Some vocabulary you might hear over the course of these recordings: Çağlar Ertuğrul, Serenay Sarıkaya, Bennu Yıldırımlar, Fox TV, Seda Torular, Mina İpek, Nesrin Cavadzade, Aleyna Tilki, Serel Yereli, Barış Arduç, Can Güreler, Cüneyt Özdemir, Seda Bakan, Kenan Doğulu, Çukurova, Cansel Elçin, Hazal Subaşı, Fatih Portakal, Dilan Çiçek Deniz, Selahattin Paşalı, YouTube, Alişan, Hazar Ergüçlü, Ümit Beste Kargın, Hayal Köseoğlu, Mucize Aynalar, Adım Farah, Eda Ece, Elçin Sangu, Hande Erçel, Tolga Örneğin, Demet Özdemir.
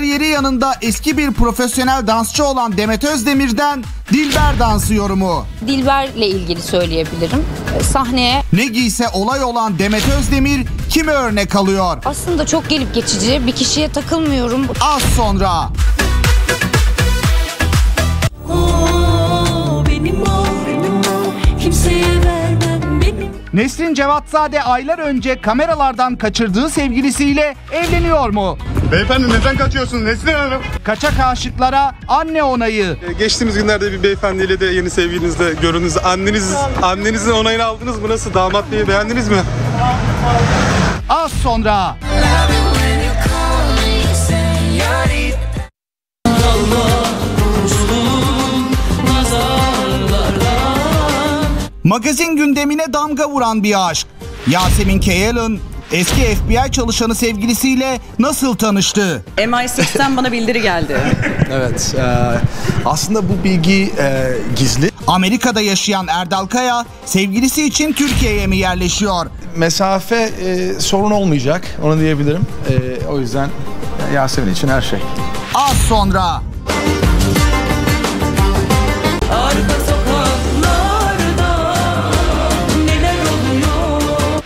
kariyeri yanında eski bir profesyonel dansçı olan Demet Özdemir'den Dilber dansı yorumu. Dilber'le ilgili söyleyebilirim. Sahneye ne giyse olay olan Demet Özdemir kime örnek alıyor? Aslında çok gelip geçici, bir kişiye takılmıyorum. Az sonra. Nesrin Cavadzade aylar önce kameralardan kaçırdığı sevgilisiyle evleniyor mu? Beyefendi neden kaçıyorsunuz Nesrin Hanım? Kaçak aşıklara anne onayı. Geçtiğimiz günlerde bir beyefendiyle de yeni sevgilinizle görünüz. Annenizin onayını aldınız mı? Nasıl? Damat Bey'i beğendiniz mi? Az sonra. Magazin gündemine damga vuran bir aşk. Yasemin Kay Allen eski FBI çalışanı sevgilisiyle nasıl tanıştı? MI6'ten bana bildiri geldi. Evet. Aslında bu bilgi gizli. Amerika'da yaşayan Erdal Kaya sevgilisi için Türkiye'ye mi yerleşiyor? Mesafe sorun olmayacak. Onu diyebilirim. O yüzden Yasemin için her şey. Az sonra.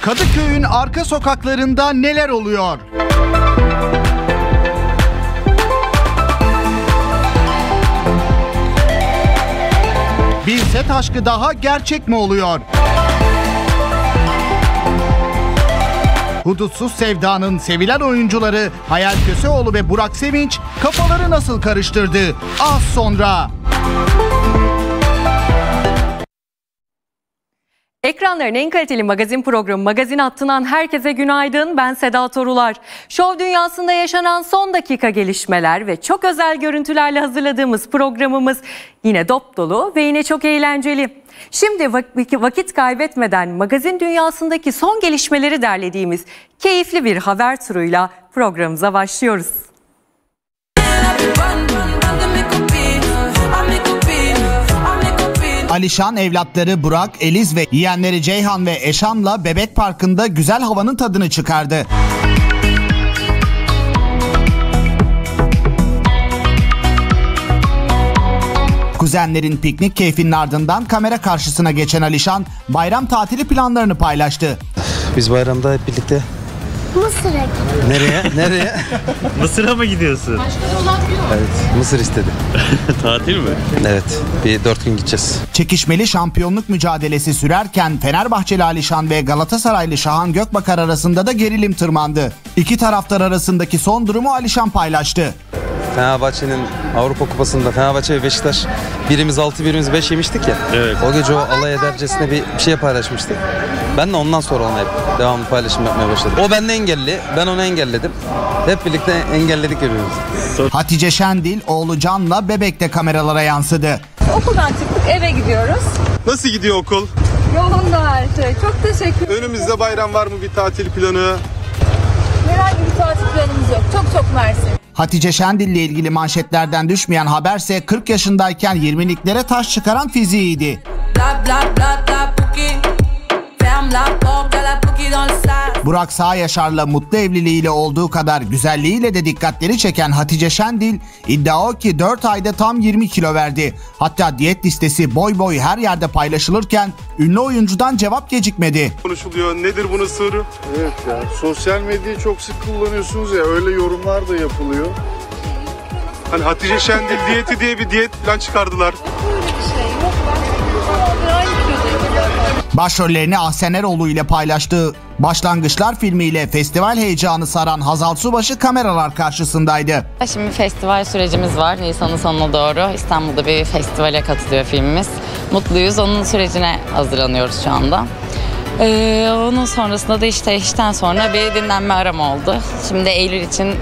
Kadıköy'ün arka sokaklarında neler oluyor? Bir set aşkı daha gerçek mi oluyor? Hudutsuz Sevda'nın sevilen oyuncuları Hayal Köseoğlu ve Burak Sevinç kafaları nasıl karıştırdı? Az sonra. Ekranların en kaliteli magazin programı Magazin Hattı'ndan herkese günaydın. Ben Seda Torular. Şov dünyasında yaşanan son dakika gelişmeler ve çok özel görüntülerle hazırladığımız programımız yine dop dolu ve yine çok eğlenceli. Şimdi vakit kaybetmeden magazin dünyasındaki son gelişmeleri derlediğimiz keyifli bir haber turuyla programımıza başlıyoruz. Alişan evlatları Burak, Eliz ve yeğenleri Ceyhan ve Eşan'la Bebek Parkı'nda güzel havanın tadını çıkardı. Kuzenlerin piknik keyfinin ardından kamera karşısına geçen Alişan bayram tatili planlarını paylaştı. Biz bayramda hep birlikte Mısır'a gidiyoruz. Nereye? Mısır'a mı gidiyorsun? Başka yol yok. Evet, Mısır istedi. Tatil mi? Evet, bir 4 gün gideceğiz. Çekişmeli şampiyonluk mücadelesi sürerken Fenerbahçeli Alişan ve Galatasaraylı Şahan Gökbakar arasında da gerilim tırmandı. İki taraftar arasındaki son durumu Alişan paylaştı. Fenerbahçe'nin Avrupa Kupası'nda Fenerbahçe ve Beşiktaş birimiz 6 birimiz 5 yemiştik ya. Evet. O gece o alay edercesine bir şey paylaşmıştık. Ben de ondan sonra ona hep devamlı paylaşım yapmaya başladım. O benden engelli, ben onu engelledim. Hep birlikte engelledik birbirimizi. Hatice Şendil oğlu Can'la Bebek'te kameralara yansıdı. Okuldan çıktık, eve gidiyoruz. Nasıl gidiyor okul? Yolunda her şey. Çok teşekkür ederim. Önümüzde bayram var mı, bir tatil planı? Herhangi bir tatil planımız yok. Çok mersi. Hatice Şendil ile ilgili manşetlerden düşmeyen haberse 40 yaşındayken 20'liklere taş çıkaran fiziğiydi. Burak Sağyaşar'la mutlu evliliğiyle olduğu kadar güzelliğiyle de dikkatleri çeken Hatice Şendil iddia o ki 4 ayda tam 20 kilo verdi. Hatta diyet listesi boy boy her yerde paylaşılırken ünlü oyuncudan cevap gecikmedi. Konuşuluyor. Nedir bunun sırrı? Evet ya. Sosyal medyayı çok sık kullanıyorsunuz ya. Öyle yorumlar da yapılıyor. Hani Hatice Şendil diyeti diye bir diyet plan çıkardılar. Başrollerini Ahsen Eroğlu ile paylaştığı Başlangıçlar filmiyle festival heyecanı saran Hazal Subaşı kameralar karşısındaydı. Şimdi festival sürecimiz var. Nisan'ın sonuna doğru İstanbul'da bir festivale katılıyor filmimiz. Mutluyuz. Onun sürecine hazırlanıyoruz şu anda. Onun sonrasında da işte işten sonra bir dinlenme arama oldu. Şimdi Eylül için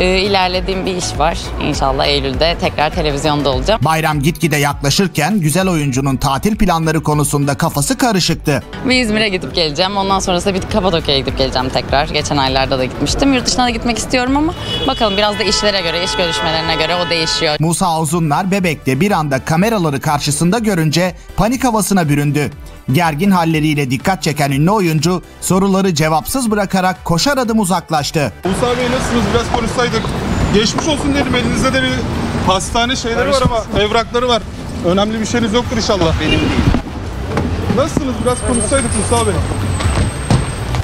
ilerlediğim bir iş var. İnşallah Eylül'de tekrar televizyonda olacağım. Bayram gitgide yaklaşırken güzel oyuncunun tatil planları konusunda kafası karışıktı. Bir İzmir'e gidip geleceğim. Ondan sonrasında bir Kapadokya'ya gidip geleceğim tekrar. Geçen aylarda da gitmiştim. Yurt dışına da gitmek istiyorum ama bakalım biraz da işlere göre, iş görüşmelerine göre o değişiyor. Musa Uzunlar Bebek'te bir anda kameraları karşısında görünce panik havasına büründü. Gergin halleriyle dikkat çeken ünlü oyuncu soruları cevapsız bırakarak koşar adım uzaklaştı. Musa Bey nasılsınız? Biraz konuşsaydık. Geçmiş olsun dedim. Elinizde de bir hastane şeyleri var ama evrakları var. Önemli bir şeyiniz yoktur inşallah. Benim değil. Nasılsınız? Biraz konuşsaydık Mustafa Bey.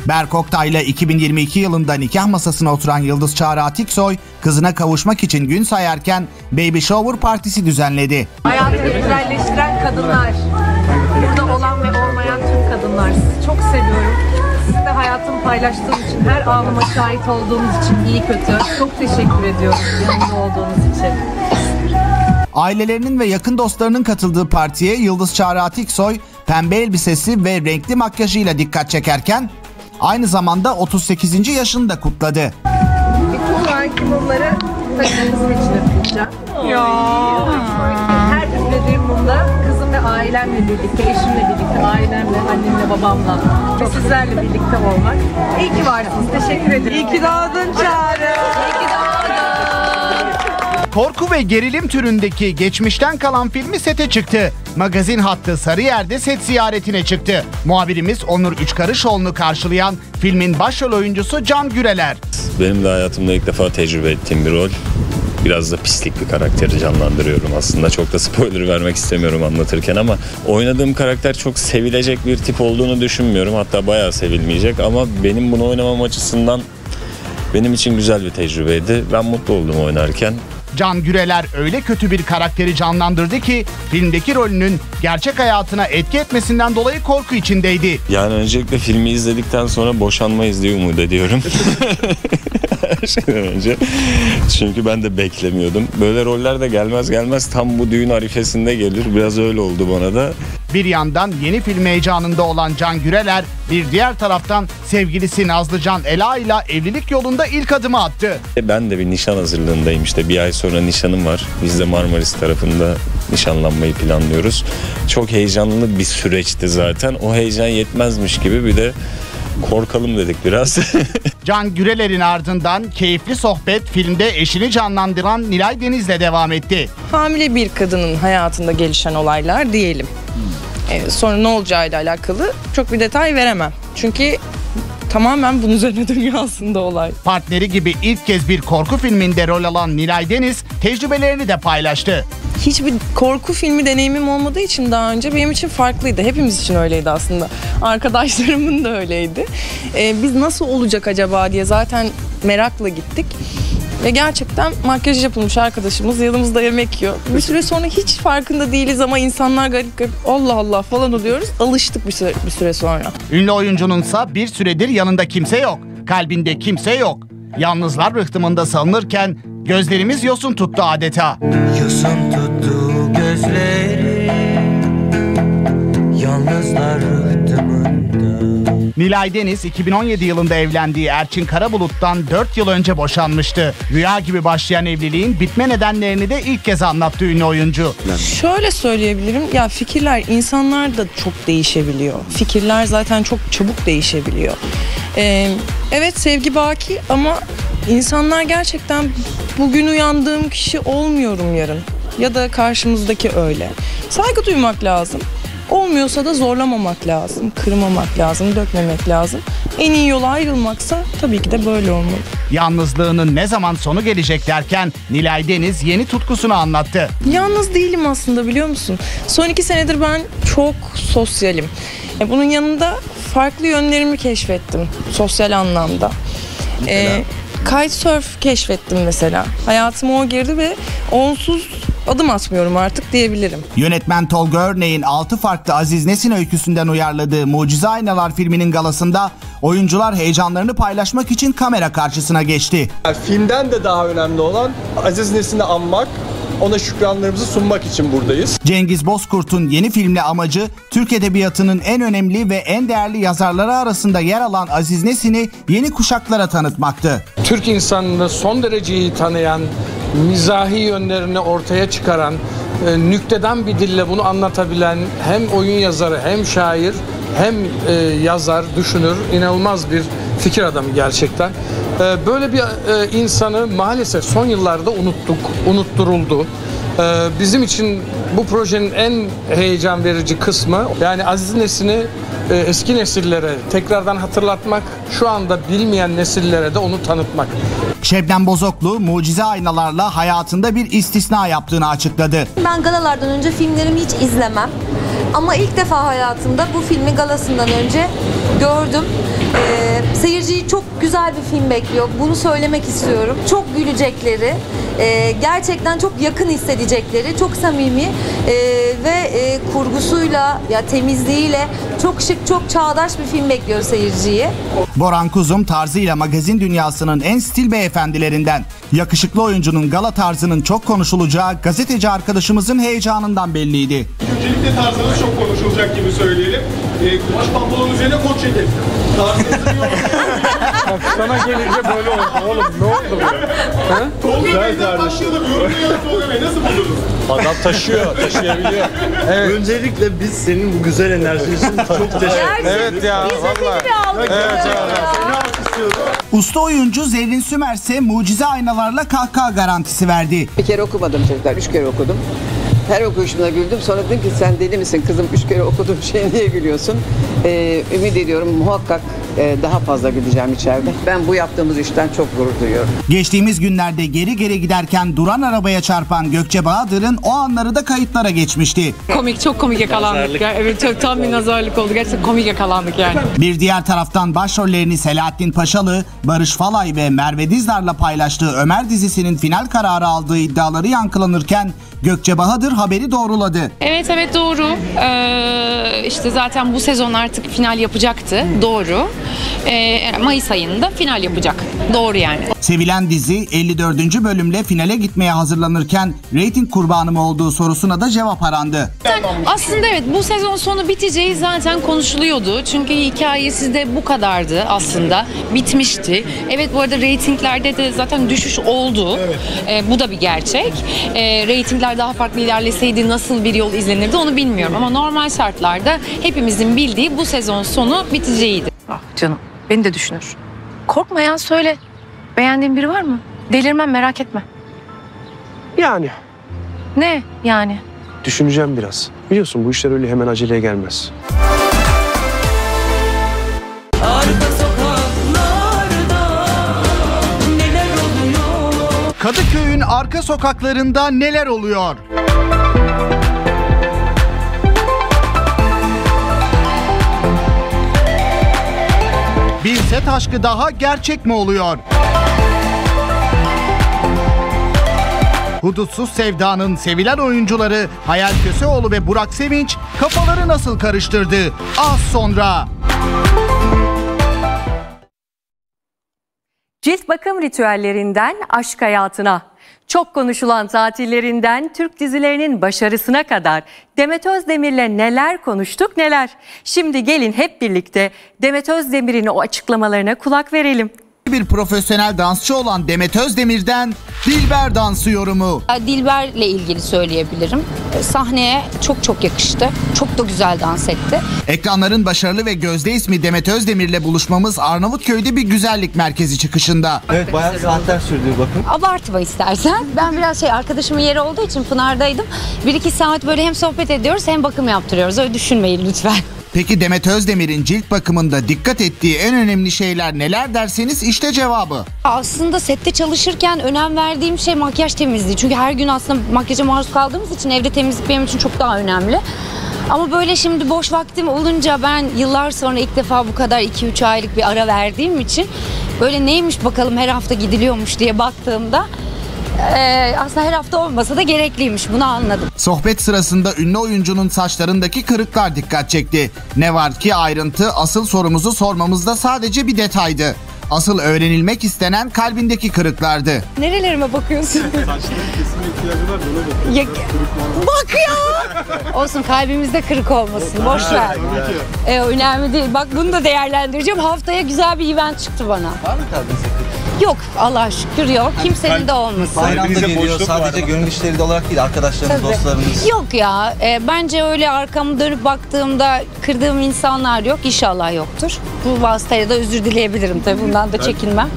Berk Oktay'la 2022 yılında nikah masasına oturan Yıldız Çağrı Atiksoy, kızına kavuşmak için gün sayarken Baby Shower partisi düzenledi. Hayatını güzelleştiren kadınlar, burada olan ve olmayan tüm kadınlar, sizi çok seviyorum. Sizinle hayatımı paylaştığım için, her anıma şahit olduğunuz için, iyi kötü, çok teşekkür ediyorum yanımda olduğunuz için. Ailelerinin ve yakın dostlarının katıldığı partiye Yıldız Çağrı Atiksoy, pembe elbisesi ve renkli makyajıyla dikkat çekerken, aynı zamanda 38. yaşını da kutladı. Bütün belki mumları takımımızın içine tutacağım. Her üflediğim mumda kızım ve ailemle birlikte, eşimle birlikte, ailemle, annemle, babamla ve sizlerle birlikte olmak. İyi ki varsınız. Teşekkür ederim. İyi ki doğdun Çağrı. İyi ki doğdun. Korku ve gerilim türündeki geçmişten kalan filmi sete çıktı. Magazin Hattı Sarıyer'de set ziyaretine çıktı. Muhabirimiz Onur Üçkarışoğlu'nu karşılayan filmin başrol oyuncusu Can Güreler. Benim de hayatımda ilk defa tecrübe ettiğim bir rol. Biraz da pislik bir karakteri canlandırıyorum aslında. Çok da spoiler vermek istemiyorum anlatırken ama oynadığım karakter çok sevilecek bir tip olduğunu düşünmüyorum. Hatta bayağı sevilmeyecek ama benim bunu oynamam açısından benim için güzel bir tecrübeydi. Ben mutlu oldum oynarken. Can Güreler öyle kötü bir karakteri canlandırdı ki filmdeki rolünün gerçek hayatına etki etmesinden dolayı korku içindeydi. Yani öncelikle filmi izledikten sonra boşanmayız diye umut ediyorum. Her şeyden önce. Çünkü ben de beklemiyordum. Böyle roller de gelmez gelmez tam bu düğün arifesinde gelir. Biraz öyle oldu bana da. Bir yandan yeni film heyecanında olan Can Güreler, bir diğer taraftan sevgilisi Nazlıcan Ela ile evlilik yolunda ilk adımı attı. Ben de bir nişan hazırlığındayım işte. Bir ay sonra nişanım var. Biz de Marmaris tarafında nişanlanmayı planlıyoruz. Çok heyecanlı bir süreçti zaten. O heyecan yetmezmiş gibi bir de korkalım dedik biraz. Can Güreler'in ardından keyifli sohbet filmde eşini canlandıran Nilay Deniz'le devam etti. Hamile bir kadının hayatında gelişen olaylar diyelim. Sonra ne olacağıyla alakalı çok bir detay veremem. Çünkü tamamen bunun üzerine dönüyor aslında olay. Partneri gibi ilk kez bir korku filminde rol alan Nilay Deniz tecrübelerini de paylaştı. Hiçbir korku filmi deneyimim olmadığı için daha önce benim için farklıydı. Hepimiz için öyleydi aslında. Arkadaşlarımın da öyleydi. Biz nasıl olacak acaba diye zaten merakla gittik. Ve gerçekten makyaj yapılmış arkadaşımız yanımızda yemek yiyor. Bir süre sonra hiç farkında değiliz ama insanlar garip garip Allah Allah falan oluyoruz. Alıştık bir süre sonra. Ünlü oyuncununsa bir süredir yanında kimse yok. Kalbinde kimse yok. Yalnızlar rıhtımında salınırken gözlerimiz yosun tuttu adeta. Yosun tuttu gözleri, yalnızlar rıhtımında. Nilay Deniz 2017 yılında evlendiği Erçin Karabulut'tan 4 yıl önce boşanmıştı. Rüya gibi başlayan evliliğin bitme nedenlerini de ilk kez anlattı ünlü oyuncu. Şöyle söyleyebilirim, ya fikirler, insanlar da çok değişebiliyor. Fikirler zaten çok çabuk değişebiliyor. Evet sevgi baki ama insanlar gerçekten bugün uyandığım kişi olmuyorum yarın. Ya da karşımızdaki öyle. Saygı duymak lazım. Olmuyorsa da zorlamamak lazım, kırmamak lazım, dökmemek lazım. En iyi yol ayrılmaksa tabii ki de böyle olmalı. Yalnızlığının ne zaman sonu gelecek derken Nilay Deniz yeni tutkusunu anlattı. Yalnız değilim aslında, biliyor musun? Son 2 senedir ben çok sosyalim. Bunun yanında farklı yönlerimi keşfettim sosyal anlamda. Kitesurf keşfettim mesela. Hayatıma o girdi ve onsuz adım atmıyorum artık diyebilirim. Yönetmen Tolga Örneğin 6 farklı Aziz Nesin öyküsünden uyarladığı Mucize Aynalar filminin galasında oyuncular heyecanlarını paylaşmak için kamera karşısına geçti. Filmden de daha önemli olan Aziz Nesin'i anmak, ona şükranlarımızı sunmak için buradayız. Cengiz Bozkurt'un yeni filmle amacı Türk Edebiyatı'nın en önemli ve en değerli yazarları arasında yer alan Aziz Nesin'i yeni kuşaklara tanıtmaktı. Türk insanını son derece iyi tanıyan, mizahi yönlerini ortaya çıkaran, nükteden bir dille bunu anlatabilen hem oyun yazarı hem şair hem yazar, düşünür, inanılmaz bir fikir adamı gerçekten. Böyle bir insanı maalesef son yıllarda unuttuk, unutturuldu. Bizim için bu projenin en heyecan verici kısmı, yani Aziz Nesin'i eski nesillere tekrardan hatırlatmak, şu anda bilmeyen nesillere de onu tanıtmak. Şebnem Bozoklu Mucize Aynalar'la hayatında bir istisna yaptığını açıkladı. Ben galalardan önce filmlerimi hiç izlemem. Ama ilk defa hayatımda bu filmi galasından önce gördüm. Seyirciyi çok güzel bir film bekliyor. Bunu söylemek istiyorum. Çok gülecekleri, gerçekten çok yakın hissedecekleri, çok samimi ve kurgusuyla, ya temizliğiyle çok şık, çok çağdaş bir film bekliyor seyirciyi. Boran Kuzum tarzıyla magazin dünyasının en stil beyefendilerinden. Yakışıklı oyuncunun gala tarzının çok konuşulacağı gazeteci arkadaşımızın heyecanından belliydi. Öncelikle tarzınız çok konuşulacak gibi söyleyelim. Kumaş pantolonun üzerine kot ceket. Tarzınız iyi oldu. Sana gelince böyle oldu. Oğlum ne oldu? Tolga'yla başlayalım. Yorumlayalım Tolga'yı. Nasıl buldunuz? Adam taşıyor. Taşıyabiliyor. Evet. Öncelikle biz senin bu güzel enerjin için çok teşekkür ederiz. Evet ya. Valla. Evet ya. Usta oyuncu Zerrin Sümer ise Mucize Aynalar'la kahkaha garantisi verdi. Bir kere okumadım çocuklar, 3 kere okudum. Her okuyuşumda güldüm. Sonra dedim ki sen deli misin kızım, 3 kere okuduğum şey niye gülüyorsun? Ümit ediyorum muhakkak daha fazla gideceğim içeride. Ben bu yaptığımız işten çok gurur duyuyorum. Geçtiğimiz günlerde geri giderken duran arabaya çarpan Gökçe Bahadır'ın o anları da kayıtlara geçmişti. Komik, çok komik yakalandık. Ya. Evet, çok tam bir nazarlık oldu. Gerçekten komik yakalandık yani. Bir diğer taraftan başrollerini Selahattin Paşalı, Barış Falay ve Merve Dizdar'la paylaştığı Ömer dizisinin final kararı aldığı iddiaları yankılanırken Gökçe Bahadır haberi doğruladı. Evet doğru. İşte zaten bu sezon artık final yapacaktı. Doğru. Mayıs ayında final yapacak. Doğru yani. Sevilen dizi 54. bölümle finale gitmeye hazırlanırken reyting kurbanı mı olduğu sorusuna da cevap arandı. Aslında evet, bu sezon sonu biteceği zaten konuşuluyordu. Çünkü hikayesi de bu kadardı aslında. Bitmişti. Evet, bu arada reytinglerde de zaten düşüş oldu. Evet. Bu da bir gerçek. Reytingler daha farklı ilerleseydi nasıl bir yol izlenirdi onu bilmiyorum. Ama normal şartlarda hepimizin bildiği bu sezon sonu biteceğiydi. Ah canım, beni de düşünür. Korkmayan söyle. Beğendiğin biri var mı? Delirmem, merak etme. Yani. Ne yani? Düşüneceğim biraz. Biliyorsun bu işler öyle hemen aceleye gelmez. Kadıköy'ün arka sokaklarında neler oluyor? Bir set aşkı daha gerçek mi oluyor? Hudutsuz Sevda'nın sevilen oyuncuları Hayal Köseoğlu ve Burak Sevinç kafaları nasıl karıştırdı? Az sonra. Cilt bakım ritüellerinden aşk hayatına, çok konuşulan tatillerinden Türk dizilerinin başarısına kadar Demet Özdemir'le neler konuştuk neler. Şimdi gelin hep birlikte Demet Özdemir'in o açıklamalarına kulak verelim. Bir profesyonel dansçı olan Demet Özdemir'den Dilber dansı yorumu. Dilber'le ilgili söyleyebilirim. Sahneye çok yakıştı. Çok da güzel dans etti. Ekranların başarılı ve gözde ismi Demet Özdemir'le buluşmamız Arnavutköy'de bir güzellik merkezi çıkışında. Evet, bayağı saatler sürdü bakın. Abartma istersen. Ben biraz arkadaşımın yeri olduğu için Pınar'daydım. 1-2 saat böyle hem sohbet ediyoruz hem bakım yaptırıyoruz. Öyle düşünmeyin lütfen. Peki Demet Özdemir'in cilt bakımında dikkat ettiği en önemli şeyler neler derseniz işte cevabı. Aslında sette çalışırken önem verdiğim şey makyaj temizliği. Çünkü her gün aslında makyaja maruz kaldığımız için evde temizlik benim için çok daha önemli. Ama böyle şimdi boş vaktim olunca ben yıllar sonra ilk defa bu kadar 2-3 aylık bir ara verdiğim için böyle neymiş bakalım her hafta gidiliyormuş diye baktığımda aslında her hafta olmasa da gerekliymiş, bunu anladım. Sohbet sırasında ünlü oyuncunun saçlarındaki kırıklar dikkat çekti. Ne var ki ayrıntı asıl sorumuzu sormamızda sadece bir detaydı. Asıl öğrenilmek istenen kalbindeki kırıklardı. Nerelerime bakıyorsun? Saçların kesime ihtiyacı var, buna bakıyorsun. Bak ya! Olsun, kalbimizde kırık olmasın, boş ver. Önemli değil. Bak bunu da değerlendireceğim. Haftaya güzel bir event çıktı bana. Var mı kalbinize kırık? Yok, Allah'a şükür yok. Kimsenin de olmasın. Bayramda geliyor, sadece gönül işleri de olarak değil, arkadaşlarınız, dostlarınız. Yok ya, bence öyle arkamı dönüp baktığımda kırdığım insanlar yok, inşallah yoktur. Bu vasıtaya da özür dileyebilirim tabii, bundan da çekinmem.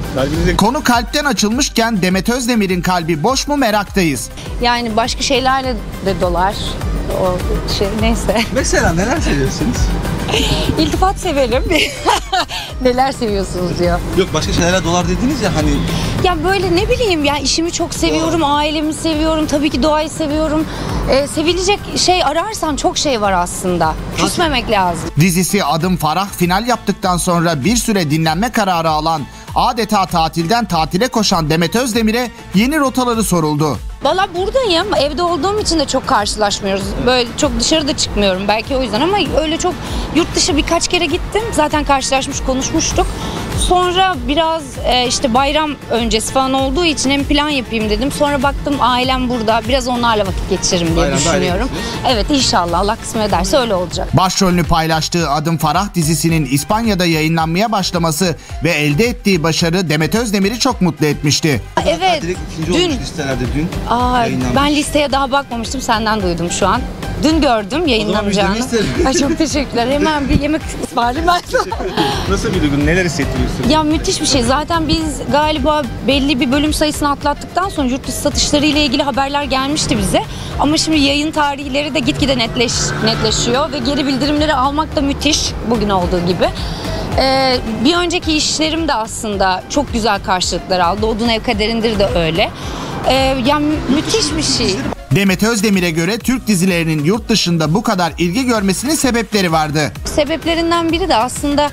Konu kalpten açılmışken Demet Özdemir'in kalbi boş mu meraktayız. Yani başka şeylerle de dolar. o şey neyse. Mesela neler seviyorsunuz? İltifat severim. Neler seviyorsunuz diyor. Yok başka şeylerle dolar dediniz ya hani. Ya böyle ne bileyim ya, işimi çok seviyorum, ailemi seviyorum, tabii ki doğayı seviyorum. Sevilecek şey ararsam çok şey var aslında. Küsmemek lazım. Dizisi Adım Farah final yaptıktan sonra bir süre dinlenme kararı alan, adeta tatilden tatile koşan Demet Özdemir'e yeni rotaları soruldu. Valla buradayım. Evde olduğum için de çok karşılaşmıyoruz. Böyle çok dışarıda çıkmıyorum belki o yüzden, ama öyle çok yurt dışı birkaç kere gittim. Zaten karşılaşmış, konuşmuştuk. Sonra biraz işte bayram öncesi falan olduğu için hem plan yapayım dedim. Sonra baktım ailem burada. Biraz onlarla vakit geçiririm diye düşünüyorum. Evet inşallah, Allah kısmet ederse öyle olacak. Başrolünü paylaştığı Adım Farah dizisinin İspanya'da yayınlanmaya başlaması ve elde ettiği başarı Demet Özdemir'i çok mutlu etmişti. Evet. Dün. Ben listeye daha bakmamıştım, senden duydum şu an. Dün gördüm yayınlanacağını. Ay çok teşekkürler. Hemen bir yemek ısmarlayayım. Nasıl bir duygu? Neler hissediyorsun? Ya müthiş bir şey. Zaten biz galiba belli bir bölüm sayısını atlattıktan sonra yurt dışı satışları ile ilgili haberler gelmişti bize. Ama şimdi yayın tarihleri de gitgide netleşiyor ve geri bildirimleri almak da müthiş, bugün olduğu gibi. Bir önceki işlerim de aslında çok güzel karşılıklar aldı. Odun Ev Kaderindir de öyle. Yani müthiş bir şey. Demet Özdemir'e göre Türk dizilerinin yurt dışında bu kadar ilgi görmesinin sebepleri vardı. Sebeplerinden biri de aslında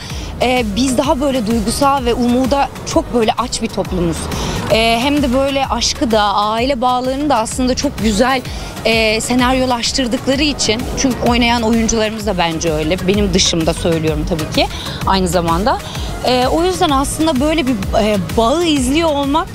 biz daha böyle duygusal ve umuda çok böyle aç bir toplumuz. Hem de böyle aşkı da, aile bağlarını da aslında çok güzel senaryolaştırdıkları için. Çünkü oynayan oyuncularımız da bence öyle. Benim dışımda söylüyorum tabii ki aynı zamanda. O yüzden aslında böyle bir bağı izliyor olmak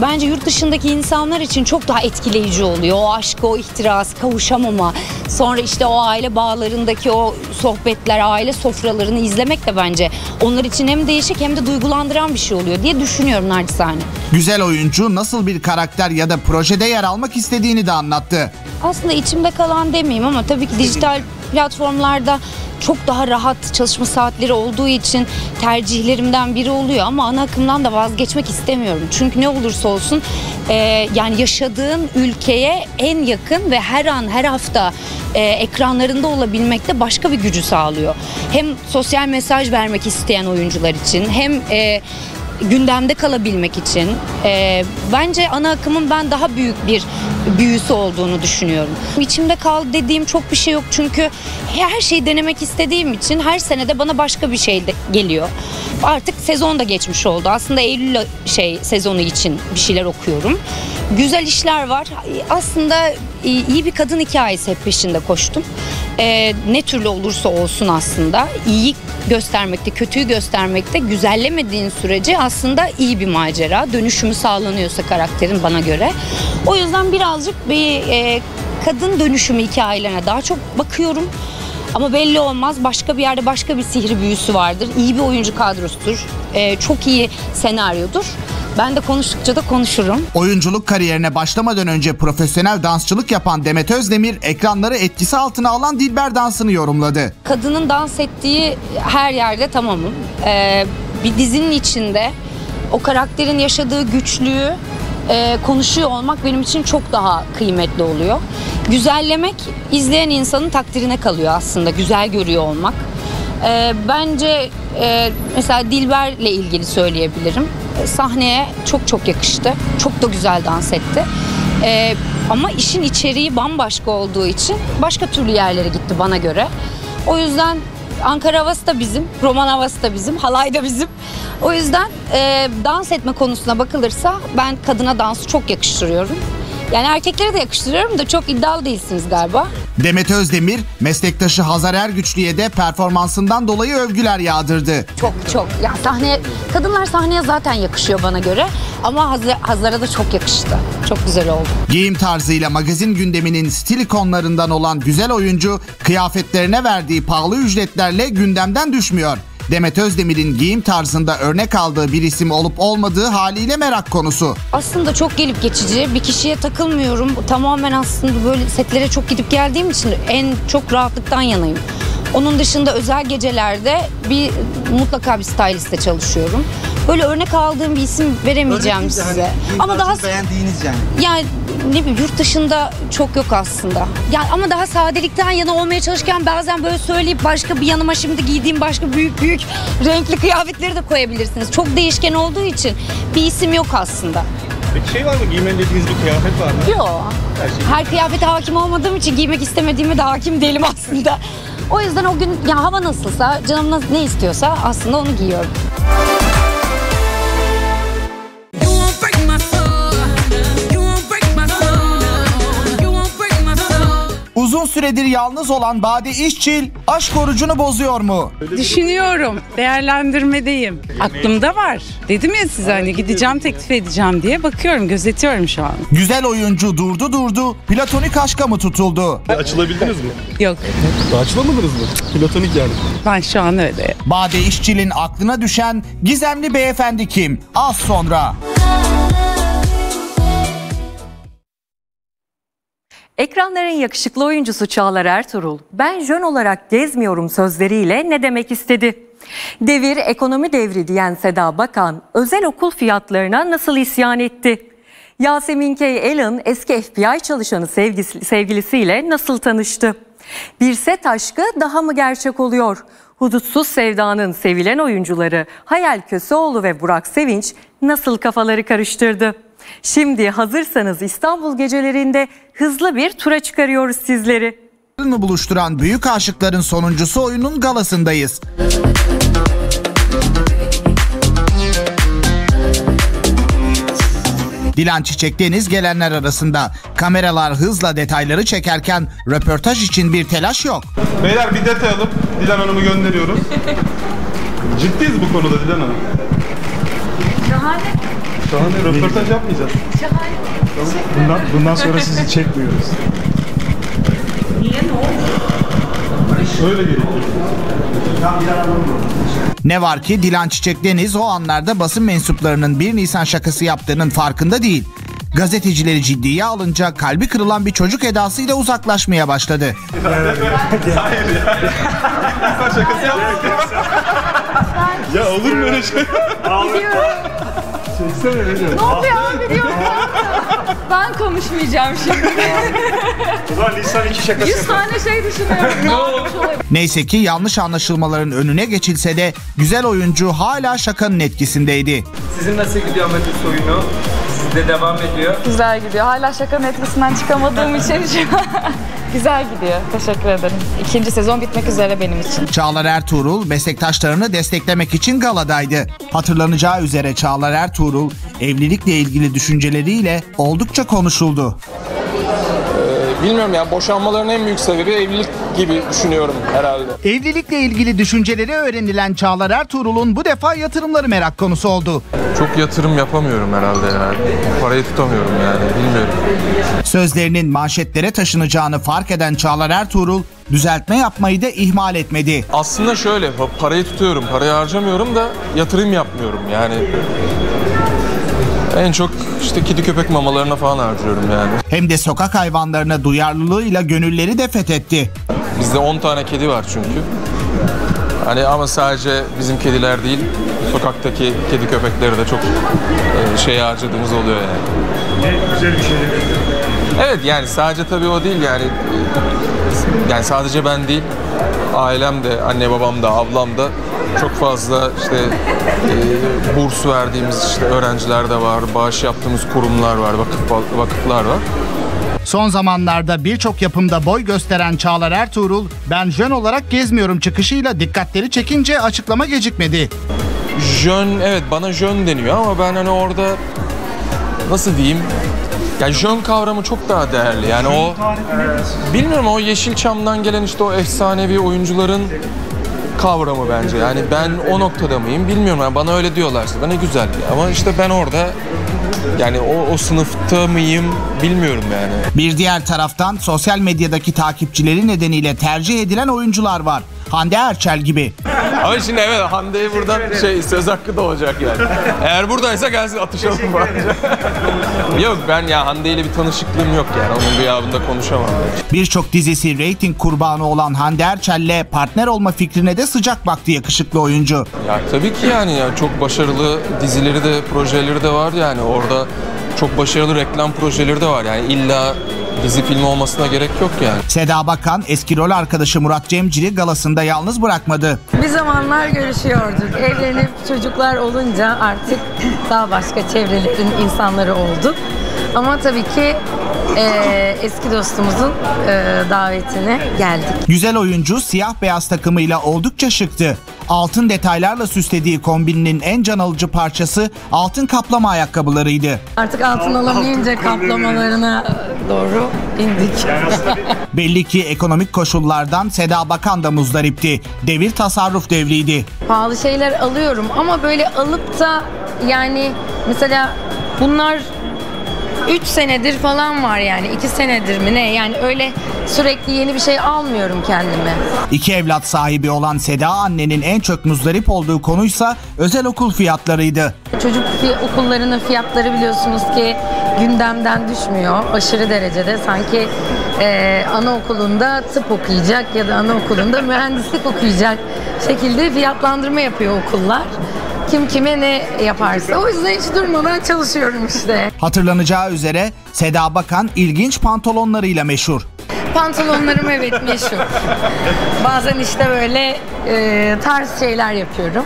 bence yurt dışındaki insanlar için çok daha etkileyici oluyor. O aşk, o ihtiras, kavuşamama, sonra işte o aile bağlarındaki o sohbetler, aile sofralarını izlemek de bence onlar için hem değişik hem de duygulandıran bir şey oluyor diye düşünüyorum naçizane. Güzel oyuncu nasıl bir karakter ya da projede yer almak istediğini de anlattı. Aslında içimde kalan demeyeyim ama tabii ki dijital platformlarda çok daha rahat çalışma saatleri olduğu için tercihlerimden biri oluyor, ama ana akımdan da vazgeçmek istemiyorum. Çünkü ne olursa olsun yani yaşadığın ülkeye en yakın ve her an her hafta ekranlarında olabilmek de başka bir gücü sağlıyor. Hem sosyal mesaj vermek isteyen oyuncular için hem gündemde kalabilmek için bence ana akımın ben daha büyük bir büyüsü olduğunu düşünüyorum. İçimde kaldı dediğim çok bir şey yok çünkü her şeyi denemek istediğim için her senede bana başka bir şey geliyor. Artık sezon da geçmiş oldu. Aslında Eylül sezonu için bir şeyler okuyorum. Güzel işler var. Aslında iyi bir kadın hikayesi hep peşinde koştum. Ne türlü olursa olsun aslında iyi göstermekte, kötüyü göstermekte güzellemediğin sürece aslında iyi bir macera. Dönüşümü sağlanıyorsa karakterin bana göre. O yüzden birazcık bir kadın dönüşümü hikayelerine daha çok bakıyorum. Ama belli olmaz, başka bir yerde başka bir sihri büyüsü vardır. İyi bir oyuncu kadrosudur, çok iyi senaryodur. Ben de konuştukça da konuşurum. Oyunculuk kariyerine başlamadan önce profesyonel dansçılık yapan Demet Özdemir, ekranları etkisi altına alan Dilber dansını yorumladı. Kadının dans ettiği her yerde tamamım. Bir dizinin içinde o karakterin yaşadığı güçlüğü konuşuyor olmak benim için çok daha kıymetli oluyor. Güzellemek izleyen insanın takdirine kalıyor aslında, güzel görüyor olmak. Bence mesela Dilber'le ilgili söyleyebilirim. Sahneye çok çok yakıştı. Çok da güzel dans etti. Ama işin içeriği bambaşka olduğu için başka türlü yerlere gitti bana göre. O yüzden Ankara havası da bizim, roman havası da bizim, halay da bizim. O yüzden dans etme konusuna bakılırsa ben kadına dansı çok yakıştırıyorum. Yani erkeklere de yakıştırıyorum da çok iddialı değilsiniz galiba. Demet Özdemir, meslektaşı Hazar Ergüçlü'ye de performansından dolayı övgüler yağdırdı. Çok. Ya kadınlar sahneye zaten yakışıyor bana göre. Ama Hazar'a da çok yakıştı. Çok güzel oldu. Giyim tarzıyla magazin gündeminin stil ikonlarından olan güzel oyuncu, kıyafetlerine verdiği pahalı ücretlerle gündemden düşmüyor. Demet Özdemir'in giyim tarzında örnek aldığı bir isim olup olmadığı haliyle merak konusu. Aslında çok gelip geçici, bir kişiye takılmıyorum. Tamamen aslında böyle setlere çok gidip geldiğim için en çok rahatlıktan yanayım. Onun dışında özel gecelerde mutlaka bir styliste çalışıyorum. Böyle örnek aldığım bir isim veremeyeceğim örnek size. Hani, ama daha beğendiğiniz yani. Yani ne bileyim, yurt dışında çok yok aslında. Yani ama daha sadelikten yana olmaya çalışırken bazen böyle söyleyip başka bir yanıma şimdi giydiğim başka büyük renkli kıyafetleri de koyabilirsiniz. Çok değişken olduğu için bir isim yok aslında. Bir şey var mı? Giymen dediğiniz bir kıyafet var mı? Yok. Her kıyafete hakim olmadığım için giymek istemediğimi de hakim değilim aslında. O yüzden o gün ya hava nasılsa, canım ne istiyorsa aslında onu giyiyorum. Uzun süredir yalnız olan Bade İşçil aşk orucunu bozuyor mu? Düşünüyorum. Değerlendirmedeyim. Aklımda var. Dedim ya size hani gideceğim, teklif edeceğim diye bakıyorum, gözetiyorum şu an. Güzel oyuncu durdu. Platonik aşka mı tutuldu? Açılabildiniz mi? Yok. Açılamadınız mı? Platonik yani. Ben şu an öyle. Bade İşçil'in aklına düşen gizemli beyefendi kim? Az sonra. Ekranların yakışıklı oyuncusu Çağlar Ertuğrul, "Ben jön olarak gezmiyorum" sözleriyle ne demek istedi? Devir, ekonomi devri diyen Seda Bakan, özel okul fiyatlarına nasıl isyan etti? Yasemin Kay Allen, eski FBI çalışanı sevgilisiyle nasıl tanıştı? Bir set aşkı daha mı gerçek oluyor? Hudutsuz Sevda'nın sevilen oyuncuları Hayal Köseoğlu ve Burak Sevinç nasıl kafaları karıştırdı? Şimdi hazırsanız İstanbul gecelerinde hızlı bir tura çıkarıyoruz sizleri. Buluşturan büyük aşıkların sonuncusu oyunun galasındayız. Dilan Çiçek Deniz gelenler arasında. Kameralar hızla detayları çekerken röportaj için bir telaş yok. Beyler bir detay alıp Dilan Hanım'ı gönderiyoruz. Ciddiyiz bu konuda Dilan Hanım. Şahane. Şahane, röportaj yapmayacağız. Şahane. Bundan sonra sizi çekmiyoruz. Niye, ne oldu? Öyle gerekiyor. Ne var ki Dilan Çiçek Deniz o anlarda basın mensuplarının 1 Nisan şakası yaptığının farkında değil. Gazetecileri ciddiye alınca kalbi kırılan bir çocuk edasıyla uzaklaşmaya başladı. Hayır ya. Nisan şakası yaptık. Ya olur mu öyle şey? Ne oldu ya abi diyorum. Ben konuşmayacağım şimdi. Ulan lisan 2 şakası. 100 tane şey düşünüyorum. Neyse ki yanlış anlaşılmaların önüne geçilse de güzel oyuncu hala şakanın etkisindeydi. Sizin nasıl gidiyor amatör oyunu? Sizde devam ediyor. Güzel gidiyor. Hala şakanın etkisinden çıkamadığım için şu an. Güzel gidiyor. Teşekkür ederim. 2. sezon bitmek üzere benim için. Çağlar Ertuğrul meslektaşlarını desteklemek için galadaydı. Hatırlanacağı üzere Çağlar Ertuğrul evlilikle ilgili düşünceleriyle oldukça konuşuldu. Bilmiyorum ya, boşanmaların en büyük sebebi evlilik gibi düşünüyorum herhalde. Evlilikle ilgili düşünceleri öğrenilen Çağlar Ertuğrul'un bu defa yatırımları merak konusu oldu. Çok yatırım yapamıyorum herhalde ya. Parayı tutamıyorum yani, bilmiyorum. Sözlerinin manşetlere taşınacağını fark eden Çağlar Ertuğrul düzeltme yapmayı da ihmal etmedi. Aslında şöyle, parayı tutuyorum, parayı harcamıyorum da yatırım yapmıyorum yani. En çok işte kedi köpek mamalarına falan harcıyorum yani. Hem de sokak hayvanlarına duyarlılığıyla gönülleri de fethetti. Bizde 10 tane kedi var çünkü. Hani ama sadece bizim kediler değil, sokaktaki kedi köpekleri de çok şeye harcadığımız oluyor yani. Evet, güzel bir şey. Evet yani sadece tabii o değil yani. Yani sadece ben değil, ailem de, anne babam da, ablam da. Çok fazla işte burs verdiğimiz işte öğrenciler de var, bağış yaptığımız kurumlar var, vakıflar var. Son zamanlarda birçok yapımda boy gösteren Çağlar Ertuğrul, "Ben jön olarak gezmiyorum" çıkışıyla dikkatleri çekince açıklama gecikmedi. Jön, evet bana jön deniyor ama ben hani orada nasıl diyeyim? Yani jön kavramı çok daha değerli. Yani o bilmiyorum, o Yeşilçam'dan gelen işte o efsanevi oyuncuların kavramı bence. Yani ben o noktada mıyım bilmiyorum. Yani bana öyle diyorlarsa ne güzel. Ama işte ben orada yani o sınıfta mıyım bilmiyorum yani. Bir diğer taraftan sosyal medyadaki takipçileri nedeniyle tercih edilen oyuncular var. Hande Erçel gibi. Ama şimdi evet, Hande'ye buradan şey, söz hakkı da olacak yani. Eğer buradaysa gelsin atışalım. Yok, ben ya Hande ile bir tanışıklığım yok yani. Onun gıyabında konuşamam. Birçok dizisi reyting kurbanı olan Hande Erçel'le partner olma fikrine de sıcak baktı yakışıklı oyuncu. Ya tabii ki yani ya, çok başarılı dizileri de projeleri de var yani. Orada çok başarılı reklam projeleri de var yani, illa dizi filmi olmasına gerek yok yani. Seda Bakan eski rol arkadaşı Murat Cemcir'i galasında yalnız bırakmadı. Bir zamanlar görüşüyorduk. Evlenip çocuklar olunca artık daha başka çevrelerin insanları olduk. Ama tabii ki eski dostumuzun davetine geldik. Güzel oyuncu siyah beyaz takımıyla oldukça şıktı. Altın detaylarla süslediği kombininin en can alıcı parçası altın kaplama ayakkabılarıydı. Artık altın alamayınca kaplamalarına doğru indik. Belli ki ekonomik koşullardan Seda Bakan da muzdaripti. Devir tasarruf devriydi. Pahalı şeyler alıyorum ama böyle alıp da yani mesela bunlar 3 senedir falan var yani, 2 senedir mi ne yani, öyle sürekli yeni bir şey almıyorum kendime. İki evlat sahibi olan Seda annenin en çok muzdarip olduğu konuysa özel okul fiyatlarıydı. Çocuk okullarının fiyatları biliyorsunuz ki gündemden düşmüyor aşırı derecede, sanki anaokulunda tıp okuyacak ya da anaokulunda mühendislik okuyacak şekilde fiyatlandırma yapıyor okullar. Kim kime ne yaparsa. O yüzden hiç durmadan çalışıyorum işte. Hatırlanacağı üzere Seda Bakan ilginç pantolonlarıyla meşhur. Pantolonlarım evet meşhur. Bazen işte böyle tarz şeyler yapıyorum.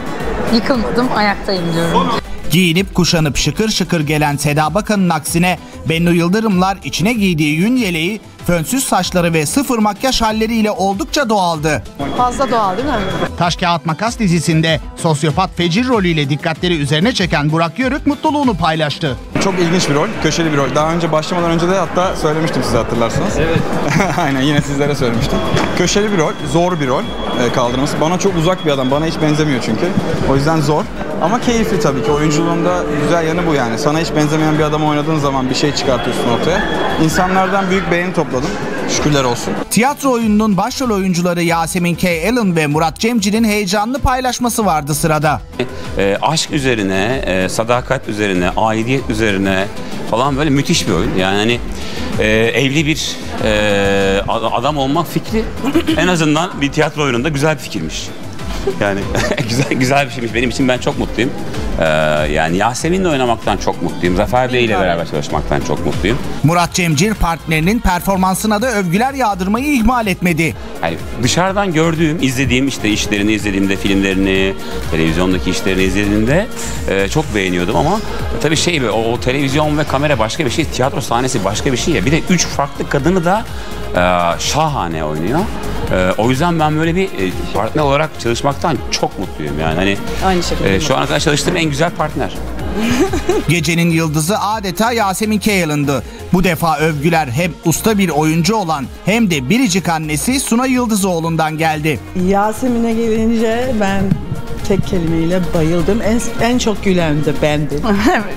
Yıkılmadım, ayaktayım diyorum. Giyinip kuşanıp şıkır şıkır gelen Seda Bakan'ın aksine Bennu Yıldırımlar içine giydiği yün yeleği, fönsüz saçları ve sıfır makyaj halleriyle oldukça doğaldı. Fazla doğal değil mi? Taş Kağıt Makas dizisinde sosyopat fecir rolüyle dikkatleri üzerine çeken Burak Yörük mutluluğunu paylaştı. Çok ilginç bir rol, köşeli bir rol. Daha önce başlamadan önce de hatta söylemiştim, size hatırlarsanız. Evet. Aynen, yine sizlere söylemiştim. Köşeli bir rol, zor bir rol kaldırması. Bana çok uzak bir adam, bana hiç benzemiyor çünkü. O yüzden zor. Ama keyifli tabii ki. Oyunculuğunda güzel yanı bu yani. Sana hiç benzemeyen bir adam oynadığın zaman bir şey çıkartıyorsun ortaya. İnsanlardan büyük beğeni topladım. Şükürler olsun. Tiyatro oyununun başrol oyuncuları Yasemin Kay Allen ve Murat Cemcir'in heyecanlı paylaşması vardı sırada. Aşk üzerine, sadakat üzerine, aidiyet üzerine falan, böyle müthiş bir oyun. Yani hani evli bir adam olmak fikri en azından bir tiyatro oyununda güzel bir fikirmiş. Yani güzel bir şeymiş. Benim için, ben çok mutluyum. Yani Yasemin'le oynamaktan çok mutluyum. Zafer Bey ile beraber çalışmaktan çok mutluyum. Murat Cemcir partnerinin performansına da övgüler yağdırmayı ihmal etmedi. Yani dışarıdan gördüğüm, izlediğim işte işlerini izlediğimde, filmlerini, televizyondaki işlerini izlediğimde çok beğeniyordum ama tabii şey be, o televizyon ve kamera başka bir şey, tiyatro sahnesi başka bir şey ya. Bir de 3 farklı kadını da şahane oynuyor. O yüzden ben böyle bir partner olarak çalışmaktan çok mutluyum yani. Hani aynı şekilde şu ana kadar çalıştığım en güzel partner. Gecenin yıldızı adeta Yasemin Kay Allen'dı. Bu defa övgüler hem usta bir oyuncu olan hem de biricik annesi Suna Yıldızoğlu'ndan geldi. Yasemin'e gelince ben tek kelimeyle bayıldım. En çok gülen de bendim.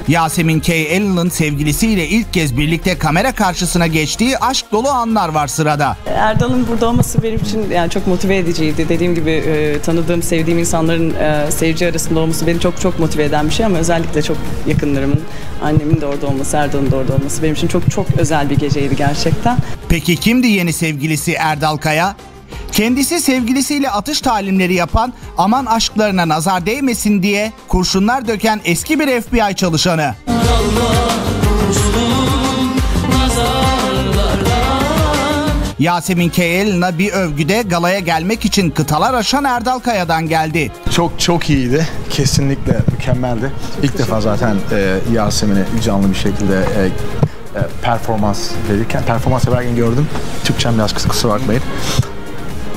Yasemin Kay Allen'ın sevgilisiyle ilk kez birlikte kamera karşısına geçtiği aşk dolu anlar var sırada. Erdal'ın burada olması benim için yani çok motive ediciydi. Dediğim gibi tanıdığım, sevdiğim insanların seyirci arasında olması beni çok çok motive eden bir şey ama özellikle çok yakınlarımın, annemin de orada olması, Erdal'ın da orada olması benim için çok çok özel bir geceydi gerçekten. Peki kimdi yeni sevgilisi Erdal Kaya? Kendisi sevgilisiyle atış talimleri yapan, aman aşklarına nazar değmesin diye kurşunlar döken eski bir FBI çalışanı. Yasemin Kay Allen'a bir övgüde galaya gelmek için kıtalar aşan Erdal Kaya'dan geldi. Çok iyiydi. Kesinlikle mükemmeldi. İlk defa zaten Yasemin'e canlı bir şekilde performans verirken, performans yaparken gördüm. Türkçem biraz kusura bakmayın.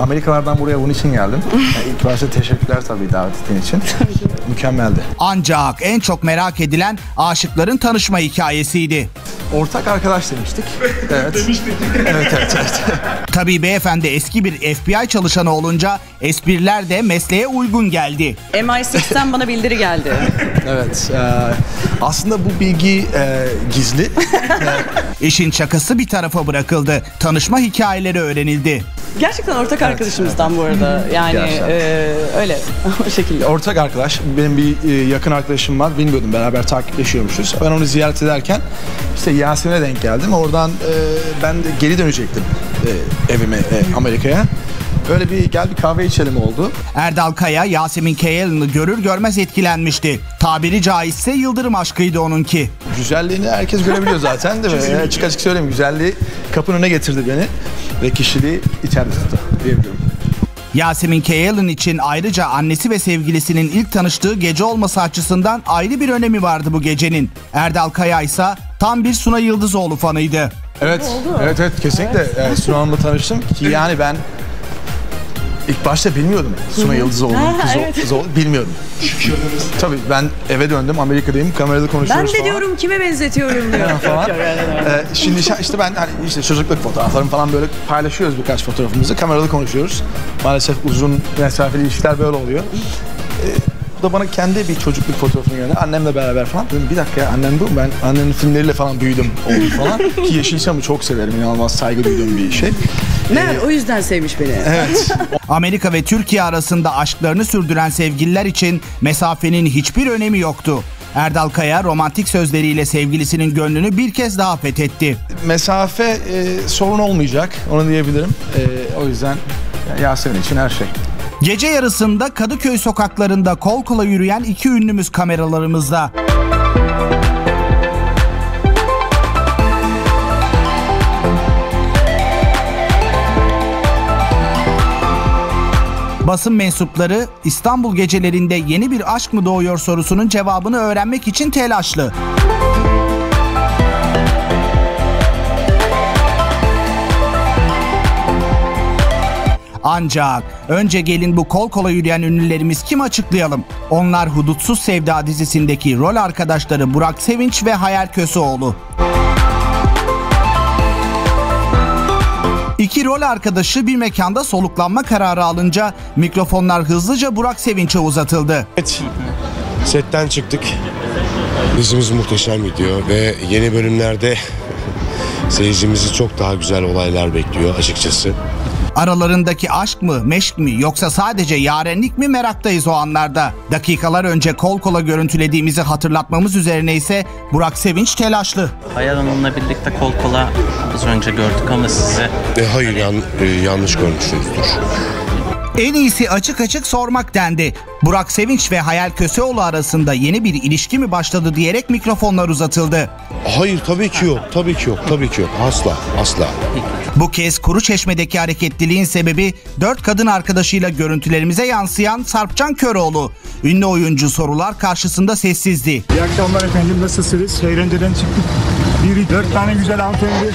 Amerikalardan buraya bunun için geldim. Yani ilk başta teşekkürler tabii davet ettiğin için. Mükemmeldi. Ancak en çok merak edilen aşıkların tanışma hikayesiydi. Ortak arkadaş demiştik. Evet. Demiştik. Evet. Tabii beyefendi eski bir FBI çalışanı olunca espriler de mesleğe uygun geldi. MI6'ten bana bildiri geldi. Evet. Aslında bu bilgi gizli. İşin şakası bir tarafa bırakıldı. Tanışma hikayeleri öğrenildi. Gerçekten ortak arkadaşımızdan bu arada. Yani öyle o şekilde. Ortak arkadaş. Benim bir yakın arkadaşım var. Bilmiyordum, beraber takipleşiyormuşuz. Ben onu ziyaret ederken işte Yasemin'e denk geldim. Oradan ben de geri dönecektim evime, Amerika'ya. Böyle bir gel bir kahve içelim oldu. Erdal Kaya, Yasemin Kay Allen'ı görür görmez etkilenmişti. Tabiri caizse yıldırım aşkıydı onunki. Güzelliğini herkes görebiliyor zaten değil mi? Yani çık açık söyleyeyim, güzelliği kapının önüne getirdi beni ve kişiliği içeride tuttu diyebilirim. Yasemin Kay Allen için ayrıca annesi ve sevgilisinin ilk tanıştığı gece olması açısından ayrı bir önemi vardı bu gecenin. Erdal Kaya ise tam bir Suna Yıldızoğlu fanıydı. Evet, evet, evet, kesinlikle. Evet. Yani Suna Hanım'la tanıştım ki yani ben... İlk başta bilmiyordum Suna Yıldızoğlu'nun kızı olduğunu, bilmiyordum. Tabii ben eve döndüm, Amerika'dayım, kamerada konuşuyoruz. Ben de diyorum kime benzetiyorum diyor. falan. Şimdi işte ben hani işte çocukluk fotoğraflarım falan böyle paylaşıyoruz, birkaç fotoğrafımızı kamerada konuşuyoruz. Maalesef uzun mesafeli ilişkiler böyle oluyor. Bu da bana kendi bir çocukluk fotoğrafını geldi. Annemle beraber falan. Dedim bir dakika ya, annem bu mu? Ben annemin filmleriyle falan büyüdüm. Falan. Ki Yeşilçam'ı çok severim. İnanılmaz saygı duyduğum bir şey. Ne? O yüzden sevmiş beni. Evet. Amerika ve Türkiye arasında aşklarını sürdüren sevgililer için mesafenin hiçbir önemi yoktu. Erdal Kaya romantik sözleriyle sevgilisinin gönlünü bir kez daha fethetti. Mesafe sorun olmayacak. Onu diyebilirim. O yüzden Yasemin için her şey. Gece yarısında Kadıköy sokaklarında kol kola yürüyen iki ünlümüz kameralarımızda. Basın mensupları İstanbul gecelerinde yeni bir aşk mı doğuyor sorusunun cevabını öğrenmek için telaşlı. Ancak önce gelin bu kol kola yürüyen ünlülerimiz kim açıklayalım. Onlar Hudutsuz Sevda dizisindeki rol arkadaşları Burak Sevinç ve Hayal Köseoğlu. İki rol arkadaşı bir mekanda soluklanma kararı alınca mikrofonlar hızlıca Burak Sevinç'e uzatıldı. Evet, setten çıktık. Dizimiz muhteşem gidiyor ve yeni bölümlerde seyircimizi çok daha güzel olaylar bekliyor açıkçası. Aralarındaki aşk mı, meşk mi yoksa sadece yarenlik mi meraktayız o anlarda. Dakikalar önce kol kola görüntülediğimizi hatırlatmamız üzerine ise Burak Sevinç telaşlı. Hayal Hanım'la birlikte kol kola az önce gördük ama sizi... hayır, yanlış görmüşsünüzdür. En iyisi açık açık sormak dendi. Burak Sevinç ve Hayal Köseoğlu arasında yeni bir ilişki mi başladı diyerek mikrofonlar uzatıldı. Hayır, tabii ki yok, tabii ki yok, tabii ki yok. Asla, asla. Bu kez Kuruçeşme'deki hareketliliğin sebebi 4 kadın arkadaşıyla görüntülerimize yansıyan Sarpcan Köroğlu. Ünlü oyuncu sorular karşısında sessizdi. İyi akşamlar efendim, nasılsınız? Eğlenceden çıktık. 4 tane güzel hanımefendi.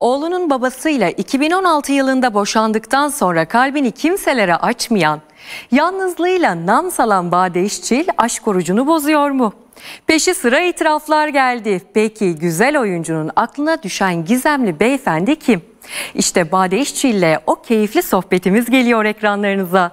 Oğlunun babasıyla 2016 yılında boşandıktan sonra kalbini kimselere açmayan, yalnızlığıyla nam salan Bade İşçil aşk orucunu bozuyor mu? Peşi sıra itiraflar geldi. Peki güzel oyuncunun aklına düşen gizemli beyefendi kim? İşte Bade İşçil'le o keyifli sohbetimiz geliyor ekranlarınıza.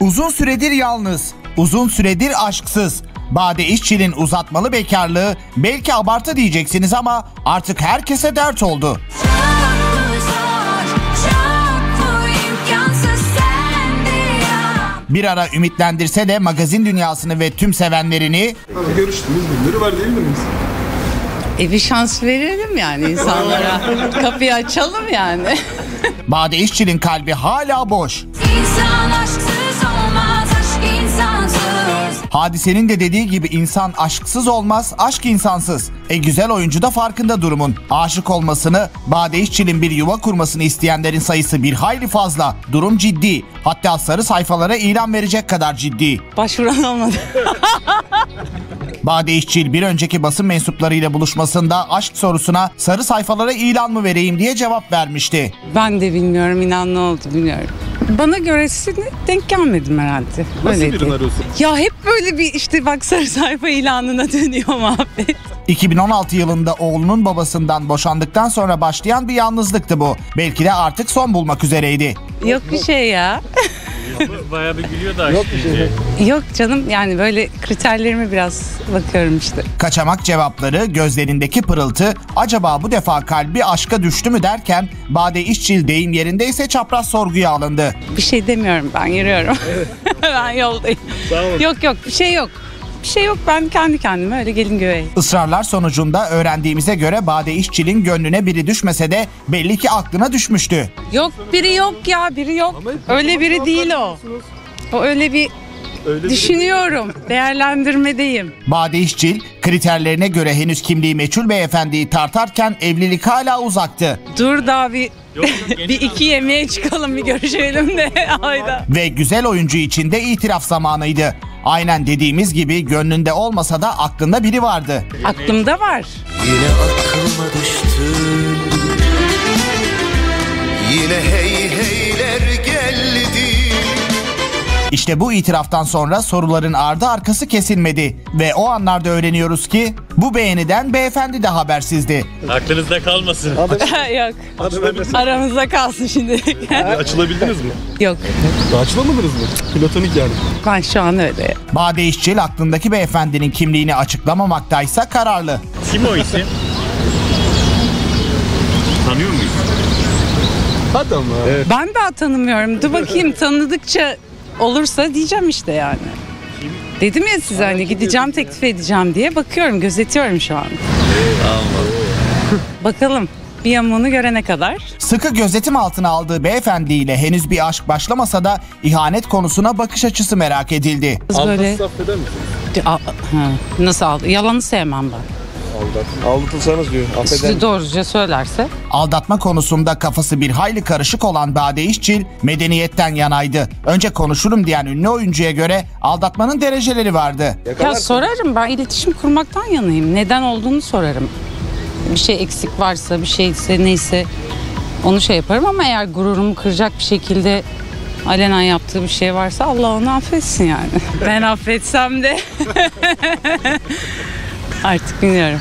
Uzun süredir yalnız, uzun süredir aşksız. Bade İşçil'in uzatmalı bekarlığı belki abartı diyeceksiniz ama artık herkese dert oldu. Bir ara ümitlendirse de magazin dünyasını ve tüm sevenlerini... Görüştünüz mü? Var değil miyiz? Bir şans verelim yani insanlara. Kapıyı açalım yani. Bade İşçil'in kalbi hala boş. İnsan aşksız olmaz, aşk insansız. Hadise'nin de dediği gibi insan aşksız olmaz, aşk insansız. Güzel oyuncu da farkında durumun. Aşık olmasını, Bade İşçil'in bir yuva kurmasını isteyenlerin sayısı bir hayli fazla. Durum ciddi. Hatta sarı sayfalara ilan verecek kadar ciddi. Başvuran olmadı. Bade İşçil bir önceki basın mensuplarıyla buluşmasında aşk sorusuna sarı sayfalara ilan mı vereyim diye cevap vermişti. Ben de bilmiyorum, inan ne oldu bilmiyorum. Bana göresini denk gelmedim herhalde. Nasıl birini arıyorsun? Ya hep böyle bir işte bak sarı sayfa ilanına dönüyor muhabbet. 2016 yılında oğlunun babasından boşandıktan sonra başlayan bir yalnızlıktı bu. Belki de artık son bulmak üzereydi. Yok bir şey ya. Bayağı bir gülüyor da aşk şey. Yok canım, yani böyle kriterlerime biraz bakıyorum işte. Kaçamak cevapları, gözlerindeki pırıltı, acaba bu defa kalbi aşka düştü mü derken Bade İşçil deyim yerindeyse çapraz sorguya alındı. Bir şey demiyorum, ben yürüyorum. Evet. Ben yoldayım. Yok yok, bir şey yok. Bir şey yok, ben kendi kendime öyle gelin göğe. Israrlar sonucunda öğrendiğimize göre Bade İşçil'in gönlüne biri düşmese de belli ki aklına düşmüştü. Yok, biri yok ya, biri yok. Öyle biri değil o. O öyle bir düşünüyorum, değerlendirmedeyim. Bade İşçil kriterlerine göre henüz kimliği meçhul beyefendiyi tartarken evlilik hala uzaktı. Dur daha bir... bir iki yemeğe çıkalım, bir görüşelim de. Ayda. Ve güzel oyuncu için de itiraf zamanıydı. Aynen dediğimiz gibi gönlünde olmasa da aklında biri vardı. Aklımda var. Yine aklıma düştün. Yine hey heyler geldi. İşte bu itiraftan sonra soruların ardı arkası kesilmedi. Ve o anlarda öğreniyoruz ki bu beğeniden beyefendi de habersizdi. Aklınızda kalmasın. Yok. Aramızda kalsın şimdi. Açılabildiniz mi? Yok. Açılamadınız mı? Platonik yani. Ben şu an öyle. Bade İşçil aklındaki beyefendinin kimliğini açıklamamaktaysa kararlı. Kim o isim? Tanıyor muyuz? Adam mı? Evet. Ben daha tanımıyorum. Dur bakayım, tanıdıkça... Olursa diyeceğim işte yani. Kim? Dedim ya size, hani gideceğim ya, teklif edeceğim diye bakıyorum, gözetiyorum şu an. Bakalım bir yamuğunu görene kadar. Sıkı gözetim altına aldığı beyefendiyle henüz bir aşk başlamasa da ihanet konusuna bakış açısı merak edildi. Böyle... Nasıl aldı? Yalanı sevmem ben. Aldatılsanız diyor. Sizi doğruca söylerse. Aldatma konusunda kafası bir hayli karışık olan Bade İşçil medeniyetten yanaydı. Önce konuşurum diyen ünlü oyuncuya göre aldatmanın dereceleri vardı. Ya sorarım, ben iletişim kurmaktan yanayım. Neden olduğunu sorarım. Bir şey eksik varsa, bir şeyse neyse onu şey yaparım, ama eğer gururumu kıracak bir şekilde alenen yaptığı bir şey varsa Allah onu affetsin yani. Ben affetsem de... Artık bilmiyorum.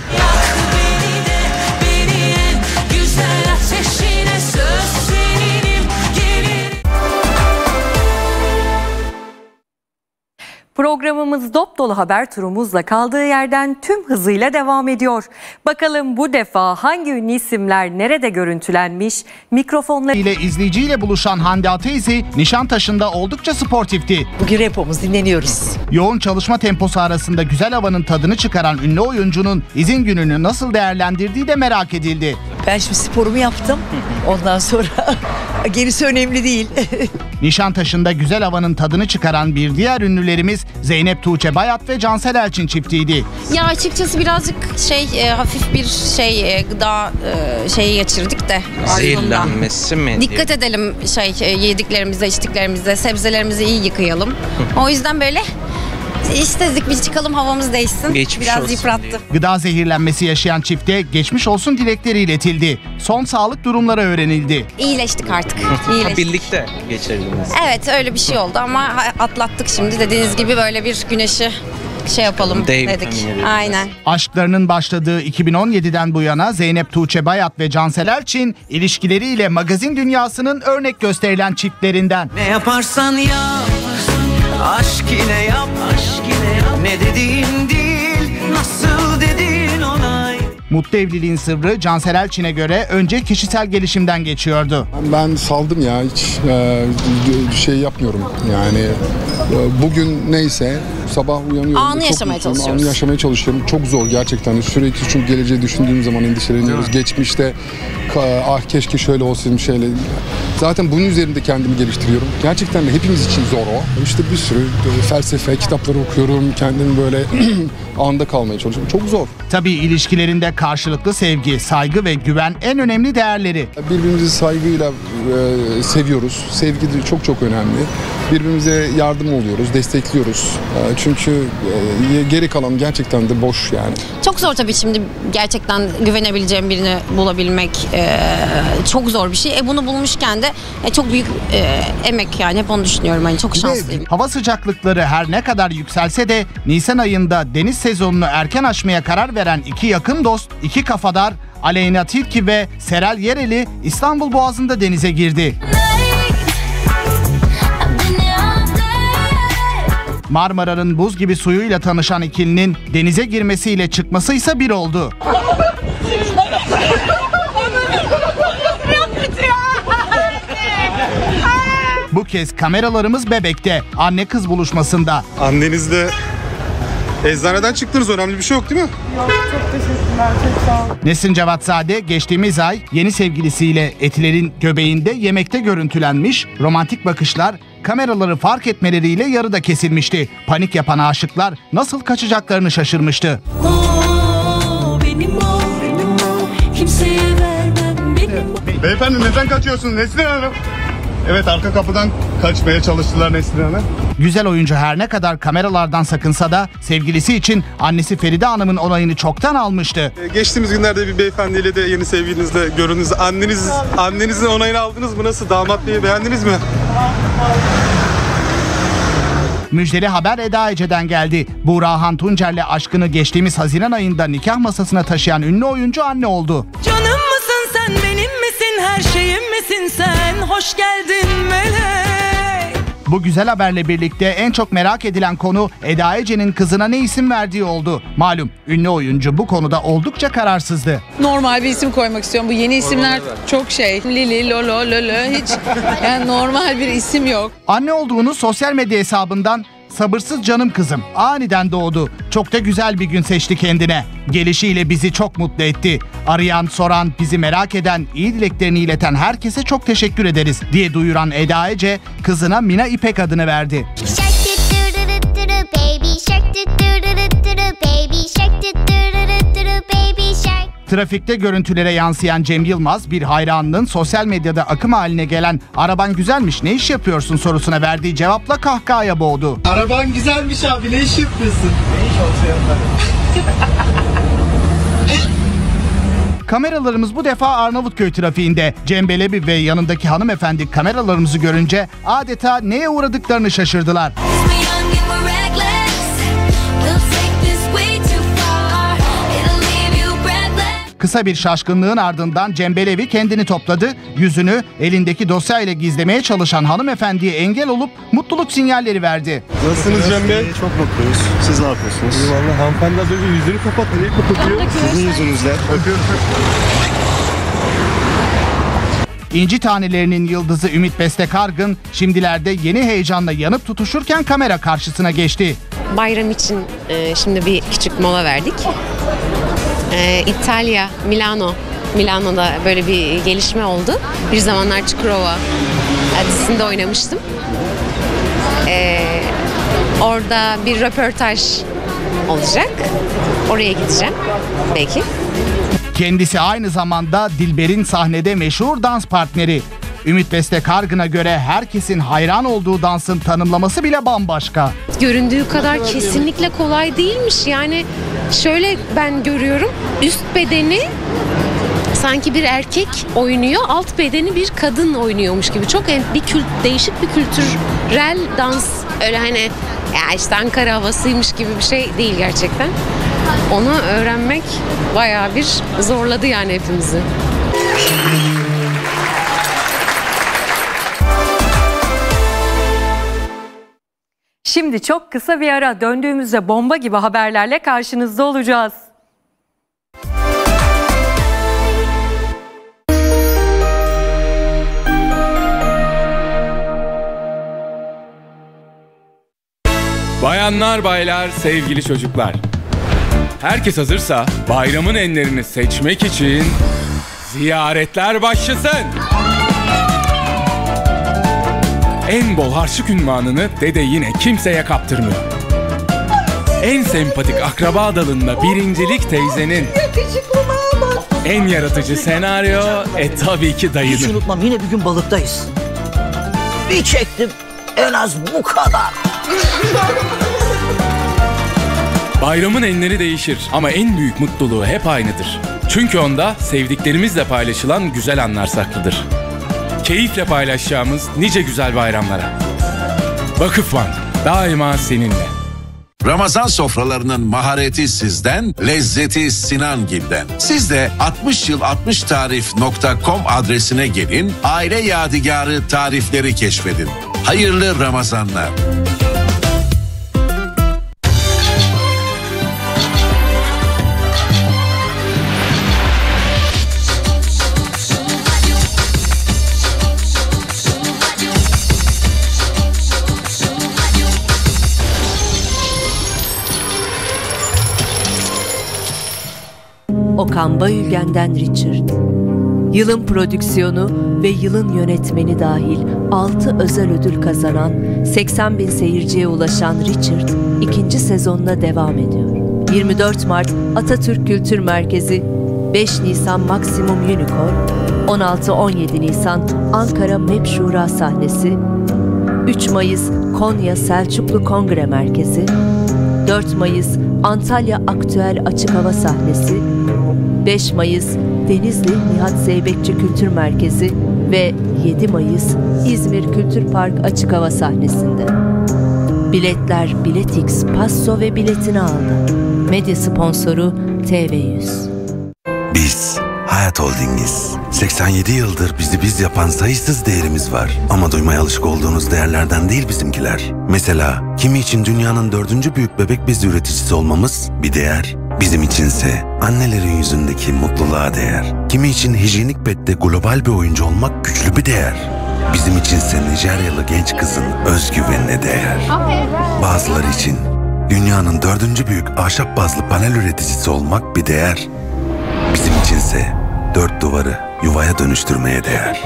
Programımız dopdolu haber turumuzla kaldığı yerden tüm hızıyla devam ediyor. Bakalım bu defa hangi ünlü isimler nerede görüntülenmiş? Mikrofonla ile izleyiciyle buluşan Hande Ateyzi Nişantaşı'nda oldukça sportifti. Bugün repomuz, dinleniyoruz. Yoğun çalışma temposu arasında güzel havanın tadını çıkaran ünlü oyuncunun izin gününü nasıl değerlendirdiği de merak edildi. Ben şimdi sporumu yaptım. Ondan sonra gerisi önemli değil. Nişantaşı'nda güzel havanın tadını çıkaran bir diğer ünlülerimiz Zeynep Tuğçe Bayat ve Cansel Elçin çiftiydi. Ya açıkçası birazcık hafif bir gıda şeyi geçirdik de. Zehirlenmesi mi? Dikkat edelim yediklerimize, içtiklerimize, sebzelerimizi iyi yıkayalım. O yüzden böyle... İşsizlik, biz çıkalım, havamız değişsin. Geçmiş biraz yıprattı. Diye. Gıda zehirlenmesi yaşayan çifte geçmiş olsun dilekleri iletildi. Son sağlık durumları öğrenildi. İyileştik artık. İyileştik. Birlikte geçirdiniz. Evet, öyle bir şey oldu ama atlattık şimdi. Dediğiniz gibi böyle bir güneşi yapalım dedik. Aynen. Aşklarının başladığı 2017'den bu yana Zeynep Tuğçe Bayat ve Cansel Elçin ilişkileriyle magazin dünyasının örnek gösterilen çiftlerinden. Ne yaparsan yap. Aşk yine yap, aşk yine yap. Ne dediğin değil, nasıl dediğin onay. Mutlu evliliğin sırrı Cansel Elçin'e göre önce kişisel gelişimden geçiyordu. Ben saldım ya, hiç şey yapmıyorum yani. Bugün neyse, sabah uyanıyorum. Anı yaşamaya çalışıyorum. Anı yaşamaya çalışıyorum. Çok zor gerçekten. Sürekli, çünkü geleceği düşündüğüm zaman endişeleniyoruz. Geçmişte ah keşke şöyle olsaydım, şöyle. Zaten bunun üzerinde kendimi geliştiriyorum. Gerçekten de hepimiz için zor o. İşte bir sürü felsefe kitapları okuyorum. Kendimi böyle anda kalmaya çalışıyorum. Çok zor. Tabii ilişkilerinde karşılıklı sevgi, saygı ve güven en önemli değerleri. Birbirimizi saygıyla seviyoruz. Sevgi de çok çok önemli. Birbirimize yardım oluyoruz, destekliyoruz. Çünkü geri kalan gerçekten de boş yani. Çok zor tabii şimdi gerçekten güvenebileceğim birini bulabilmek, çok zor bir şey. Bunu bulmuşken de de çok büyük emek yani. Hep onu düşünüyorum. Yani çok şanslıyım. Hava sıcaklıkları her ne kadar yükselse de Nisan ayında deniz sezonunu erken açmaya karar veren iki yakın dost, iki kafadar Aleyna Tilki ve Serel Yereli İstanbul Boğazı'nda denize girdi. Marmara'nın buz gibi suyuyla tanışan ikilinin denize girmesiyle çıkması ise bir oldu. Bu kez kameralarımız Bebek'te, anne kız buluşmasında. Annenizle eczaneden çıktınız, önemli bir şey yok değil mi? Yok, çok teşekkürler, çok sağ olun. Nesrin Cavadzade geçtiğimiz ay yeni sevgilisiyle Etiler'in göbeğinde yemekte görüntülenmiş, romantik bakışlar kameraları fark etmeleriyle yarıda kesilmişti. Panik yapan aşıklar nasıl kaçacaklarını şaşırmıştı. Beyefendi neden kaçıyorsunuz Nesrin Hanım? Evet, arka kapıdan kaçmaya çalıştılar Nesrin Hanım. Güzel oyuncu her ne kadar kameralardan sakınsa da sevgilisi için annesi Feride Hanım'ın onayını çoktan almıştı. Geçtiğimiz günlerde bir beyefendiyle de yeni sevgilinizle göründünüz. Annenizin onayını aldınız mı? Nasıl? Damat Bey'i beğendiniz mi? Müjdeli haber Eda Ece'den geldi. Burhan Tuncer'le aşkını geçtiğimiz Haziran ayında nikah masasına taşıyan ünlü oyuncu anne oldu. Canım mısın sen, benim misin, her şeyim misin sen, hoş geldin melek. Bu güzel haberle birlikte en çok merak edilen konu Eda Ece'nin kızına ne isim verdiği oldu. Malum ünlü oyuncu bu konuda oldukça kararsızdı. Normal bir isim koymak istiyorum. Bu yeni isimler çok şey. Lili, Lolo, Lolo, hiç yani normal bir isim yok. Anne olduğunu sosyal medya hesabından sabırsız canım kızım aniden doğdu. Çok da güzel bir gün seçti kendine. Gelişiyle bizi çok mutlu etti. Arayan, soran, bizi merak eden, iyi dileklerini ileten herkese çok teşekkür ederiz diye duyuran Eda Ece kızına Mina İpek adını verdi. Trafikte görüntülere yansıyan Cem Yılmaz bir hayranının sosyal medyada akım haline gelen "Araban güzelmiş, ne iş yapıyorsun?" sorusuna verdiği cevapla kahkahaya boğdu. Araban güzelmiş abi, ne iş yapıyorsun? Ne iş olsun? Kameralarımız bu defa Arnavutköy trafiğinde. Cem Belevi ve yanındaki hanımefendi kameralarımızı görünce adeta neye uğradıklarını şaşırdılar. Kısa bir şaşkınlığın ardından Cem Belevi kendini topladı, yüzünü elindeki dosya ile gizlemeye çalışan hanımefendiye engel olup mutluluk sinyalleri verdi. Nasılsınız Cem Bey? Çok mutluyuz. Siz ne yapıyorsunuz? İyi vallahi, hanımefendi az önce yüzünü kapattı. Neyi kapatıyor? Sizin yüzünüzle. Öpüyorum. İnci Tanelerinin yıldızı Ümit Beste Kargın şimdilerde yeni heyecanla yanıp tutuşurken kamera karşısına geçti. Bayram için şimdi bir küçük mola verdik. İtalya, Milano'da böyle bir gelişme oldu. Bir zamanlar Çukurova dizisinde oynamıştım. Orada bir röportaj olacak. Oraya gideceğim belki. Kendisi aynı zamanda Dilber'in sahnede meşhur dans partneri. Ümit Beste Kargın'a göre herkesin hayran olduğu dansın tanımlaması bile bambaşka. Göründüğü kadar kesinlikle kolay değilmiş. Yani şöyle ben görüyorum, üst bedeni sanki bir erkek oynuyor, alt bedeni bir kadın oynuyormuş gibi. Çok değişik bir kültürel dans. Öyle hani ya işte Ankara havasıymış gibi bir şey değil gerçekten. Onu öğrenmek bayağı bir zorladı yani hepimizi. Şimdi çok kısa bir ara, döndüğümüzde bomba gibi haberlerle karşınızda olacağız. Bayanlar, baylar, sevgili çocuklar. Herkes hazırsa bayramın enlerini seçmek için ziyaretler başlasın. En bol harçlık ünvanını dede yine kimseye kaptırmıyor. En sempatik akraba dalında birincilik teyzenin. En yaratıcı senaryo tabii ki dayının. Hiç unutmam, yine bir gün balıktayız. Bir çektim en az bu kadar. Bayramın enleri değişir ama en büyük mutluluğu hep aynıdır. Çünkü onda sevdiklerimizle paylaşılan güzel anlar saklıdır. keyifle paylaşacağımız nice güzel bayramlara. Vakıfbank daima seninle. Ramazan sofralarının mahareti sizden, lezzeti Sinan Gil'den. Siz de 60yıl60tarif.com adresine gelin, aile yadigarı tarifleri keşfedin. Hayırlı Ramazanlar. Okan Bayülgen'den Richard. Yılın prodüksiyonu ve yılın yönetmeni dahil 6 özel ödül kazanan, 80 bin seyirciye ulaşan Richard, 2. sezonuna devam ediyor. 24 Mart Atatürk Kültür Merkezi, 5 Nisan Maximum Unicorn, 16-17 Nisan Ankara MEP Şura sahnesi, 3 Mayıs Konya Selçuklu Kongre Merkezi, 4 Mayıs Antalya Aktüel Açık Hava sahnesi, 5 Mayıs Denizli Nihat Zeybekçi Kültür Merkezi ve 7 Mayıs İzmir Kültür Park Açık Hava sahnesinde. Biletler Biletix, Passo ve biletini aldı. Medya sponsoru TV100. Biz Hayat Holding'iz. 87 yıldır bizi biz yapan sayısız değerimiz var. Ama duymaya alışık olduğunuz değerlerden değil bizimkiler. Mesela kimi için dünyanın 4. büyük bebek bezi üreticisi olmamız bir değer. Bizim içinse annelerin yüzündeki mutluluğa değer. Kimi için hijyenik pette global bir oyuncu olmak güçlü bir değer. Bizim içinse Nijeryalı genç kızın özgüvenine değer. Bazıları için dünyanın 4. büyük ahşap bazlı panel üreticisi olmak bir değer. Bizim içinse 4 duvarı yuvaya dönüştürmeye değer.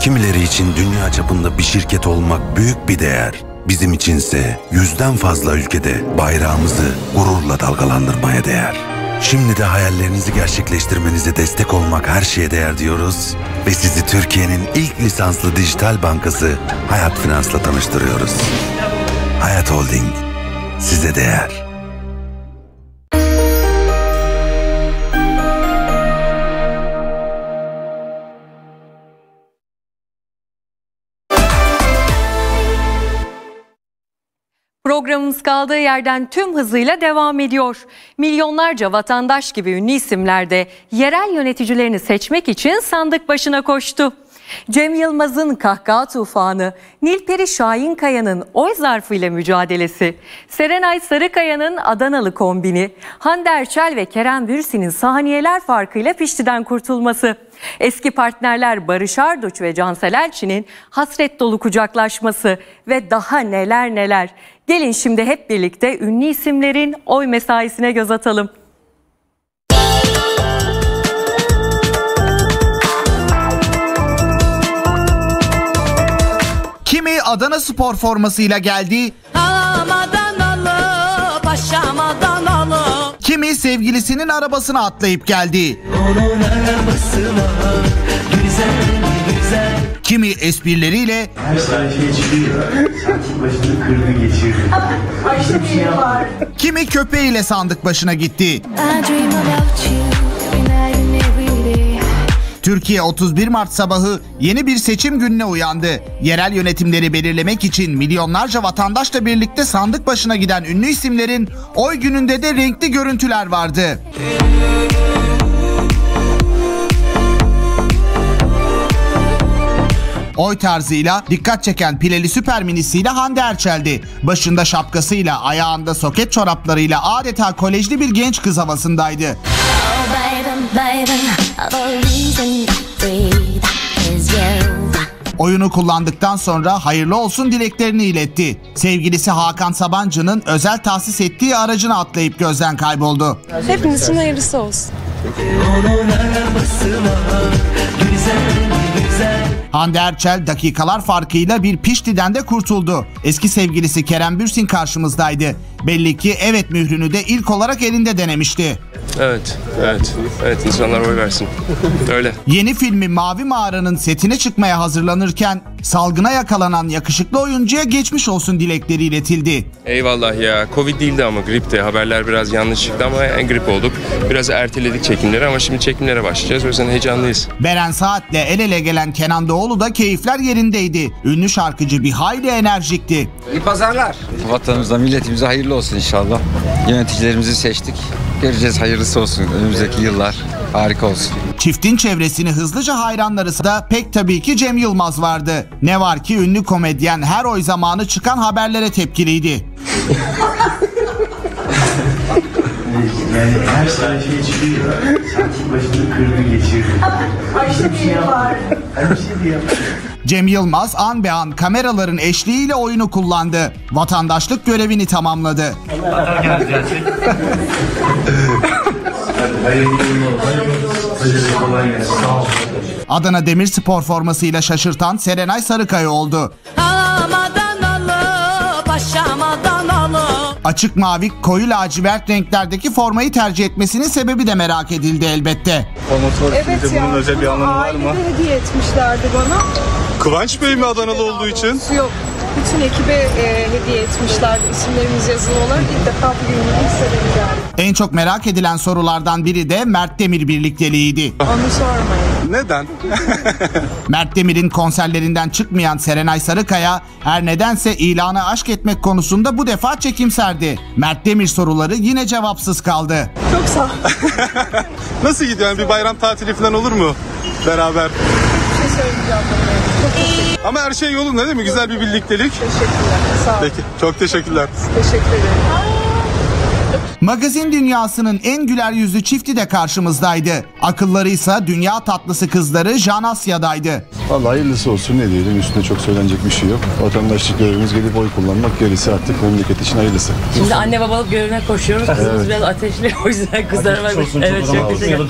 Kimileri için dünya çapında bir şirket olmak büyük bir değer. Bizim içinse 100'den fazla ülkede bayrağımızı gururla dalgalandırmaya değer. Şimdi de hayallerinizi gerçekleştirmenize destek olmak her şeye değer diyoruz ve sizi Türkiye'nin ilk lisanslı dijital bankası Hayat Finans'la tanıştırıyoruz. Hayat Holding size değer. Programımız kaldığı yerden tüm hızıyla devam ediyor. Milyonlarca vatandaş gibi ünlü isimler de yerel yöneticilerini seçmek için sandık başına koştu. Cem Yılmaz'ın kahkaha tufanı, Nilperi Şahinkaya'nın oy zarfıyla mücadelesi, Serenay Sarıkaya'nın Adanalı kombini, Hande Erçel ve Kerem Bürsin'in saniyeler farkıyla piştiden kurtulması, eski partnerler Barış Arduç ve Cansel Elçin'in hasret dolu kucaklaşması ve daha neler neler. Gelin şimdi hep birlikte ünlü isimlerin oy mesaisine göz atalım. Kimi Adana Spor formasıyla geldi. Adanalı, başam Adanalı. Kimi sevgilisinin arabasına atlayıp geldi. Onun arabası var, güzel güzel. Kimi esprileriyle her saati geçiriyor. Sandık başını kırgın geçiriyor. Başka bir şey var. Kimi köpeğiyle sandık başına gitti. Türkiye 31 Mart sabahı yeni bir seçim gününe uyandı. Yerel yönetimleri belirlemek için milyonlarca vatandaşla birlikte sandık başına giden ünlü isimlerin oy gününde de renkli görüntüler vardı. Oy tarzıyla dikkat çeken pileli süper minisiyle Hande Erçel'di. Başında şapkasıyla, ayağında soket çoraplarıyla adeta kolejli bir genç kız havasındaydı. Oh, baby, oyunu kullandıktan sonra hayırlı olsun dileklerini iletti. Sevgilisi Hakan Sabancı'nın özel tahsis ettiği aracına atlayıp gözden kayboldu. Hepimiz için hayırlısı olsun. Hande Erçel dakikalar farkıyla bir piştiden de kurtuldu. Eski sevgilisi Kerem Bürsin karşımızdaydı. Belli ki evet mührünü de ilk olarak elinde denemişti. Evet, insanlar oy versin. Öyle. Yeni filmi Mavi Mağara'nın setine çıkmaya hazırlanırken salgına yakalanan yakışıklı oyuncuya geçmiş olsun dilekleri iletildi. Eyvallah ya, Covid değildi ama gripti. Haberler biraz yanlış çıktı ama grip olduk. Biraz erteledik çekimleri ama şimdi çekimlere başlayacağız. O yüzden heyecanlıyız. Beren Saat'le el ele gelen Kenan Doğulu da keyifler yerindeydi. Ünlü şarkıcı bir hayli enerjikti. İyi pazarlar. Vatanımıza, milletimize hayırlı olsun inşallah. Yöneticilerimizi seçtik. Göreceğiz, hayırlısı olsun. Önümüzdeki yıllar harika olsun. Çiftin çevresini hızlıca hayranları da pek tabii ki Cem Yılmaz vardı. Ne var ki ünlü komedyen her oy zamanı çıkan haberlere tepkiliydi. Yani her sayfaya çıkıyor. Sanki başını kırdı geçirdi. Her şey yapar. Cem Yılmaz an be an kameraların eşliğiyle oyunu kullandı. Vatandaşlık görevini tamamladı. Adana Demirspor formasıyla şaşırtan Serenay Sarıkaya oldu. Açık mavi, koyu lacivert renklerdeki formayı tercih etmesinin sebebi de merak edildi elbette. Evet, bunun özel bir anlamı var mı? Ailede hediye etmişlerdi bana. Kıvanç Bey mi Adanalı olduğu için? Yok. Bütün ekibe hediye etmişlerdi. İsimlerimiz yazılı olarak ilk defa bir günlük hissedeceğim. En çok merak edilen sorulardan biri de Mert Demir birlikteliğiydi. Onu sormayın. Neden? Mert Demir'in konserlerinden çıkmayan Serenay Sarıkaya her nedense ilana aşk etmek konusunda bu defa çekimserdi. Mert Demir soruları yine cevapsız kaldı. Çok sağ ol. Nasıl gidiyor? Yani bir bayram tatili falan olur mu beraber? Bir şey söyleyeceğim bana. Ama her şey yolunda değil mi? Güzel bir birliktelik. Teşekkürler. Sağ olun. Peki, çok teşekkürler. Teşekkür ederim. Magazin dünyasının en güler yüzlü çifti de karşımızdaydı. Akıllarıysa dünya tatlısı kızları Jan Asya'daydı. Vallahi hayırlısı olsun, ne diyelim, üstüne çok söylenecek bir şey yok. Vatandaşlık görevimiz gelip oy kullanmak, gerisi artık memleket için hayırlısı. Şimdi anne babalık görevine koşuyoruz. Kızımız evet, biraz ateşli, o yüzden kızlarıma evet,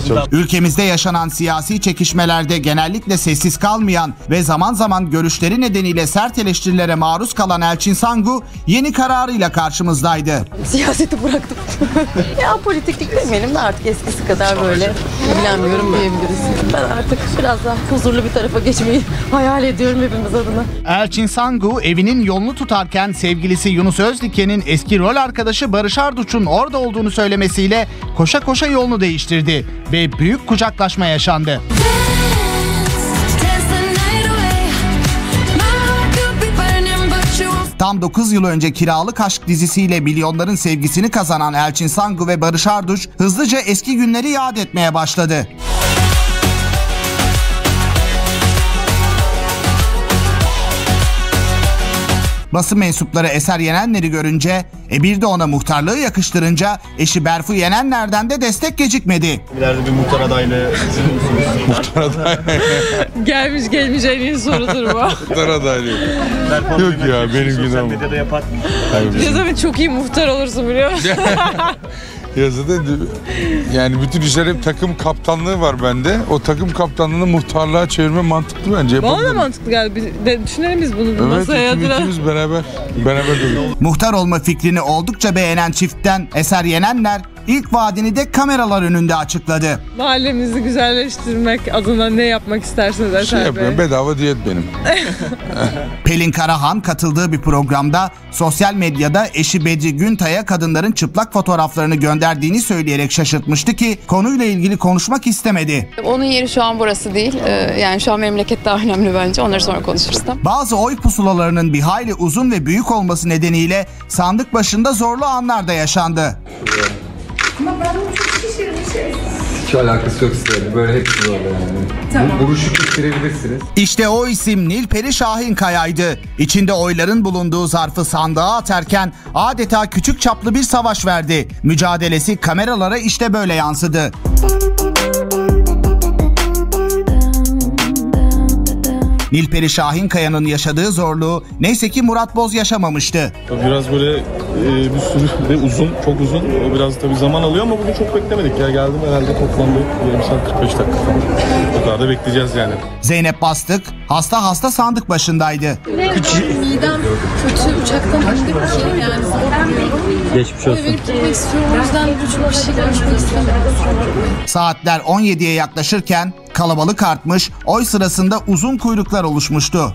çok. Ülkemizde yaşanan siyasi çekişmelerde genellikle sessiz kalmayan ve zaman zaman görüşleri nedeniyle sert eleştirilere maruz kalan Elçin Sangu yeni kararıyla karşımızdaydı. Siyaseti bıraktım. Ya politiklik demeyelim de artık eskisi kadar böyle ilgilenmiyorum diyebiliriz. Ben artık biraz daha huzurlu bir tarafa geçmeyi hayal ediyorum hepimiz adına. Elçin Sangu evinin yolunu tutarken sevgilisi Yunus Özdiken'in eski rol arkadaşı Barış Arduç'un orada olduğunu söylemesiyle koşa koşa yolunu değiştirdi ve büyük kucaklaşma yaşandı. Tam 9 yıl önce Kiralık Aşk dizisiyle milyonların sevgisini kazanan Elçin Sangu ve Barış Arduç hızlıca eski günleri yad etmeye başladı. Basın mensupları Eser Yenenler'i görünce, bir de ona muhtarlığı yakıştırınca eşi Berfu Yenenler'den de destek gecikmedi. İleride bir muhtar adaylı muhtar adaylı. Gelmiş gelmeyeceğinin sorudur bu. Muhtar adaylı. Yok ya, benim günahım. Yazı çok iyi muhtar olursun biliyor musun? Yazıda yani bütün işler hep takım kaptanlığı var bende. O takım kaptanlığını muhtarlığa çevirme mantıklı bence. Bana da mantıklı geldi. Düşünelim biz bunu. Evet, ikimiz beraber dönüyoruz. Muhtar olma fikrini oldukça beğenen çiftten Eser Yenenler ilk vaadini de kameralar önünde açıkladı. Mahallemizi güzelleştirmek adına ne yapmak isterseniz Eser Bey? Şey yapıyorum, bedava diyet benim. Pelin Karahan katıldığı bir programda sosyal medyada eşi Bedri Güntay'a kadınların çıplak fotoğraflarını gönderdiğini söyleyerek şaşırtmıştı ki konuyla ilgili konuşmak istemedi. Onun yeri şu an burası değil. Yani şu an memleket daha önemli bence. Onları sonra konuşuruz. Bazı oy pusulalarının bir hayli uzun ve büyük olması nedeniyle sandık başında zorlu anlar da yaşandı. Ama ben bunu çok şişirmişim. Hiç alakası yok size. Böyle hepsi orada yani. Tamam. Buruşu kestirebilirsiniz. İşte o isim Nilperi Şahinkaya'ydı. İçinde oyların bulunduğu zarfı sandığa atarken adeta küçük çaplı bir savaş verdi. Mücadelesi kameralara işte böyle yansıdı. Nilperi Şahinkaya'nın yaşadığı zorluğu neyse ki Murat Boz yaşamamıştı. Biraz böyle bir sürü de uzun, çok uzun. O biraz tabii zaman alıyor ama bugün çok beklemedik. Ya geldim herhalde toplamda yarım saat 45 dakika. O kadar da bekleyeceğiz yani. Zeynep Bastık hasta sandık başındaydı. Midem kötü, uçaktan indim ki yani zorlanıyorum. Geçmiş olsun. Verip gitmek istiyorum. O yüzden küçük bir şey görüşmek istemiyorum. Saatler 17'ye yaklaşırken kalabalık artmış, oy sırasında uzun kuyruklar oluşmuştu.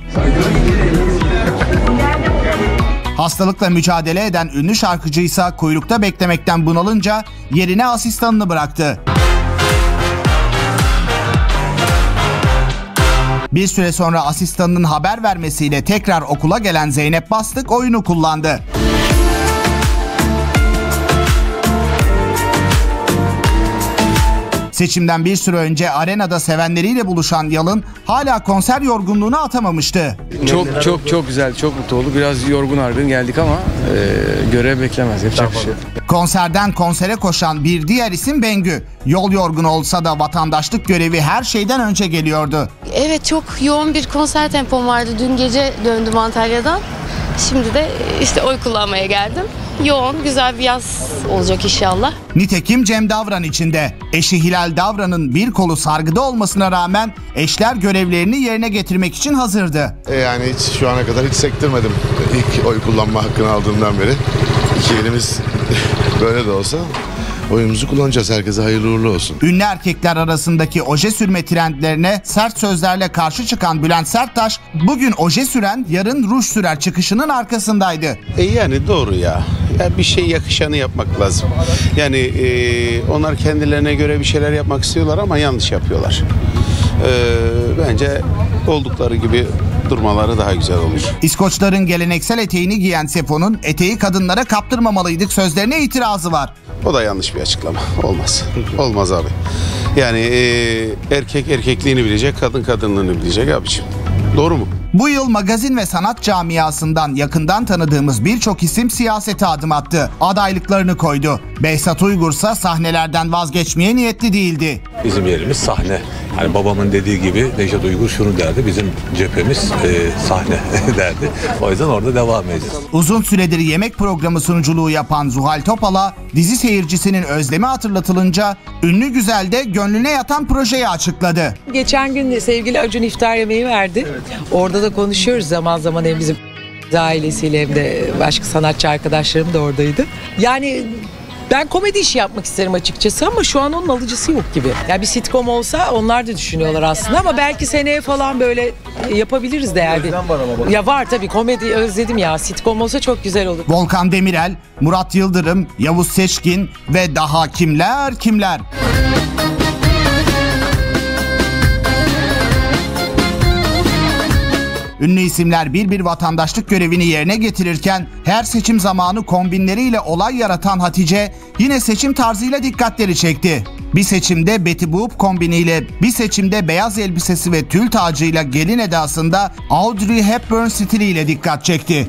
Hastalıkla mücadele eden ünlü şarkıcıysa kuyrukta beklemekten bunalınca yerine asistanını bıraktı. Bir süre sonra asistanının haber vermesiyle tekrar okula gelen Zeynep Bastık oyunu kullandı. Seçimden bir süre önce arenada sevenleriyle buluşan Yalın hala konser yorgunluğunu atamamıştı. Çok güzel, çok mutlu oldu. Biraz yorgun argın geldik ama görev beklemez. Yapacak bir şey yok. Konserden konsere koşan bir diğer isim Bengü. Yol yorgun olsa da vatandaşlık görevi her şeyden önce geliyordu. Evet, çok yoğun bir konser tempom vardı. Dün gece döndüm Antalya'dan. Şimdi de işte oy kullanmaya geldim. Yoğun, güzel bir yaz olacak inşallah. Nitekim Cem Davran içinde. Eşi Hilal Davran'ın bir kolu sargıda olmasına rağmen eşler görevlerini yerine getirmek için hazırdı. Yani hiç şu ana kadar hiç sektirmedim. İlk oy kullanma hakkını aldığımdan beri. İki elimiz böyle de olsa oyumuzu kullanacağız. Herkese hayırlı uğurlu olsun. Ünlü erkekler arasındaki oje sürme trendlerine sert sözlerle karşı çıkan Bülent Serttaş bugün oje süren, yarın ruj sürer çıkışının arkasındaydı. Yani doğru ya. Yani bir şey yakışanı yapmak lazım. Yani onlar kendilerine göre bir şeyler yapmak istiyorlar ama yanlış yapıyorlar. Bence oldukları gibi durmaları daha güzel olur. İskoçların geleneksel eteğini giyen Sefo'nun eteği kadınlara kaptırmamalıydık sözlerine itirazı var. O da yanlış bir açıklama. Olmaz. Olmaz abi. Yani erkek erkekliğini bilecek, kadın kadınlığını bilecek abiciğim. Doğru mu? Bu yıl magazin ve sanat camiasından yakından tanıdığımız birçok isim siyasete adım attı. Adaylıklarını koydu. Behzat Uygur'sa sahnelerden vazgeçmeye niyetli değildi. Bizim yerimiz sahne. Hani babamın dediği gibi Behzat Uygur şunu derdi, bizim cephemiz sahne derdi. O yüzden orada devam edeceğiz. Uzun süredir yemek programı sunuculuğu yapan Zuhal Topal'a dizi seyircisinin özlemi hatırlatılınca ünlü güzel de gönlüne yatan projeyi açıkladı. Geçen gün sevgili Acun iftar yemeği verdi. Evet. Orada da konuşuyoruz zaman zaman, hem bizim ailesiyle hem de başka sanatçı arkadaşlarım da oradaydı. Yani ben komedi işi yapmak isterim açıkçası ama şu an onun alıcısı yok gibi. Ya bir sitcom olsa onlar da düşünüyorlar aslında ama belki seneye falan böyle yapabiliriz de yani. Ya var tabii, komedi özledim ya, sitcom olsa çok güzel olur. Volkan Demirel, Murat Yıldırım, Yavuz Seçkin ve daha kimler kimler. Ünlü isimler bir bir vatandaşlık görevini yerine getirirken her seçim zamanı kombinleriyle olay yaratan Hatice yine seçim tarzıyla dikkatleri çekti. Bir seçimde Betty Boop kombiniyle, bir seçimde beyaz elbisesi ve tül tacıyla gelin edasında Audrey Hepburn stiliyle dikkat çekti.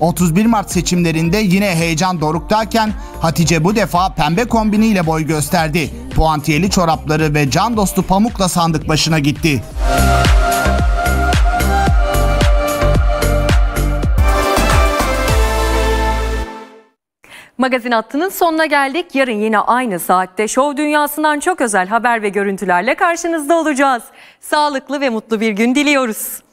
31 Mart seçimlerinde yine heyecan doruktayken Hatice bu defa pembe kombiniyle boy gösterdi. Puantiyeli çorapları ve can dostu pamukla sandık başına gitti. Magazin Hattı'nın sonuna geldik. Yarın yine aynı saatte şov dünyasından çok özel haber ve görüntülerle karşınızda olacağız. Sağlıklı ve mutlu bir gün diliyoruz.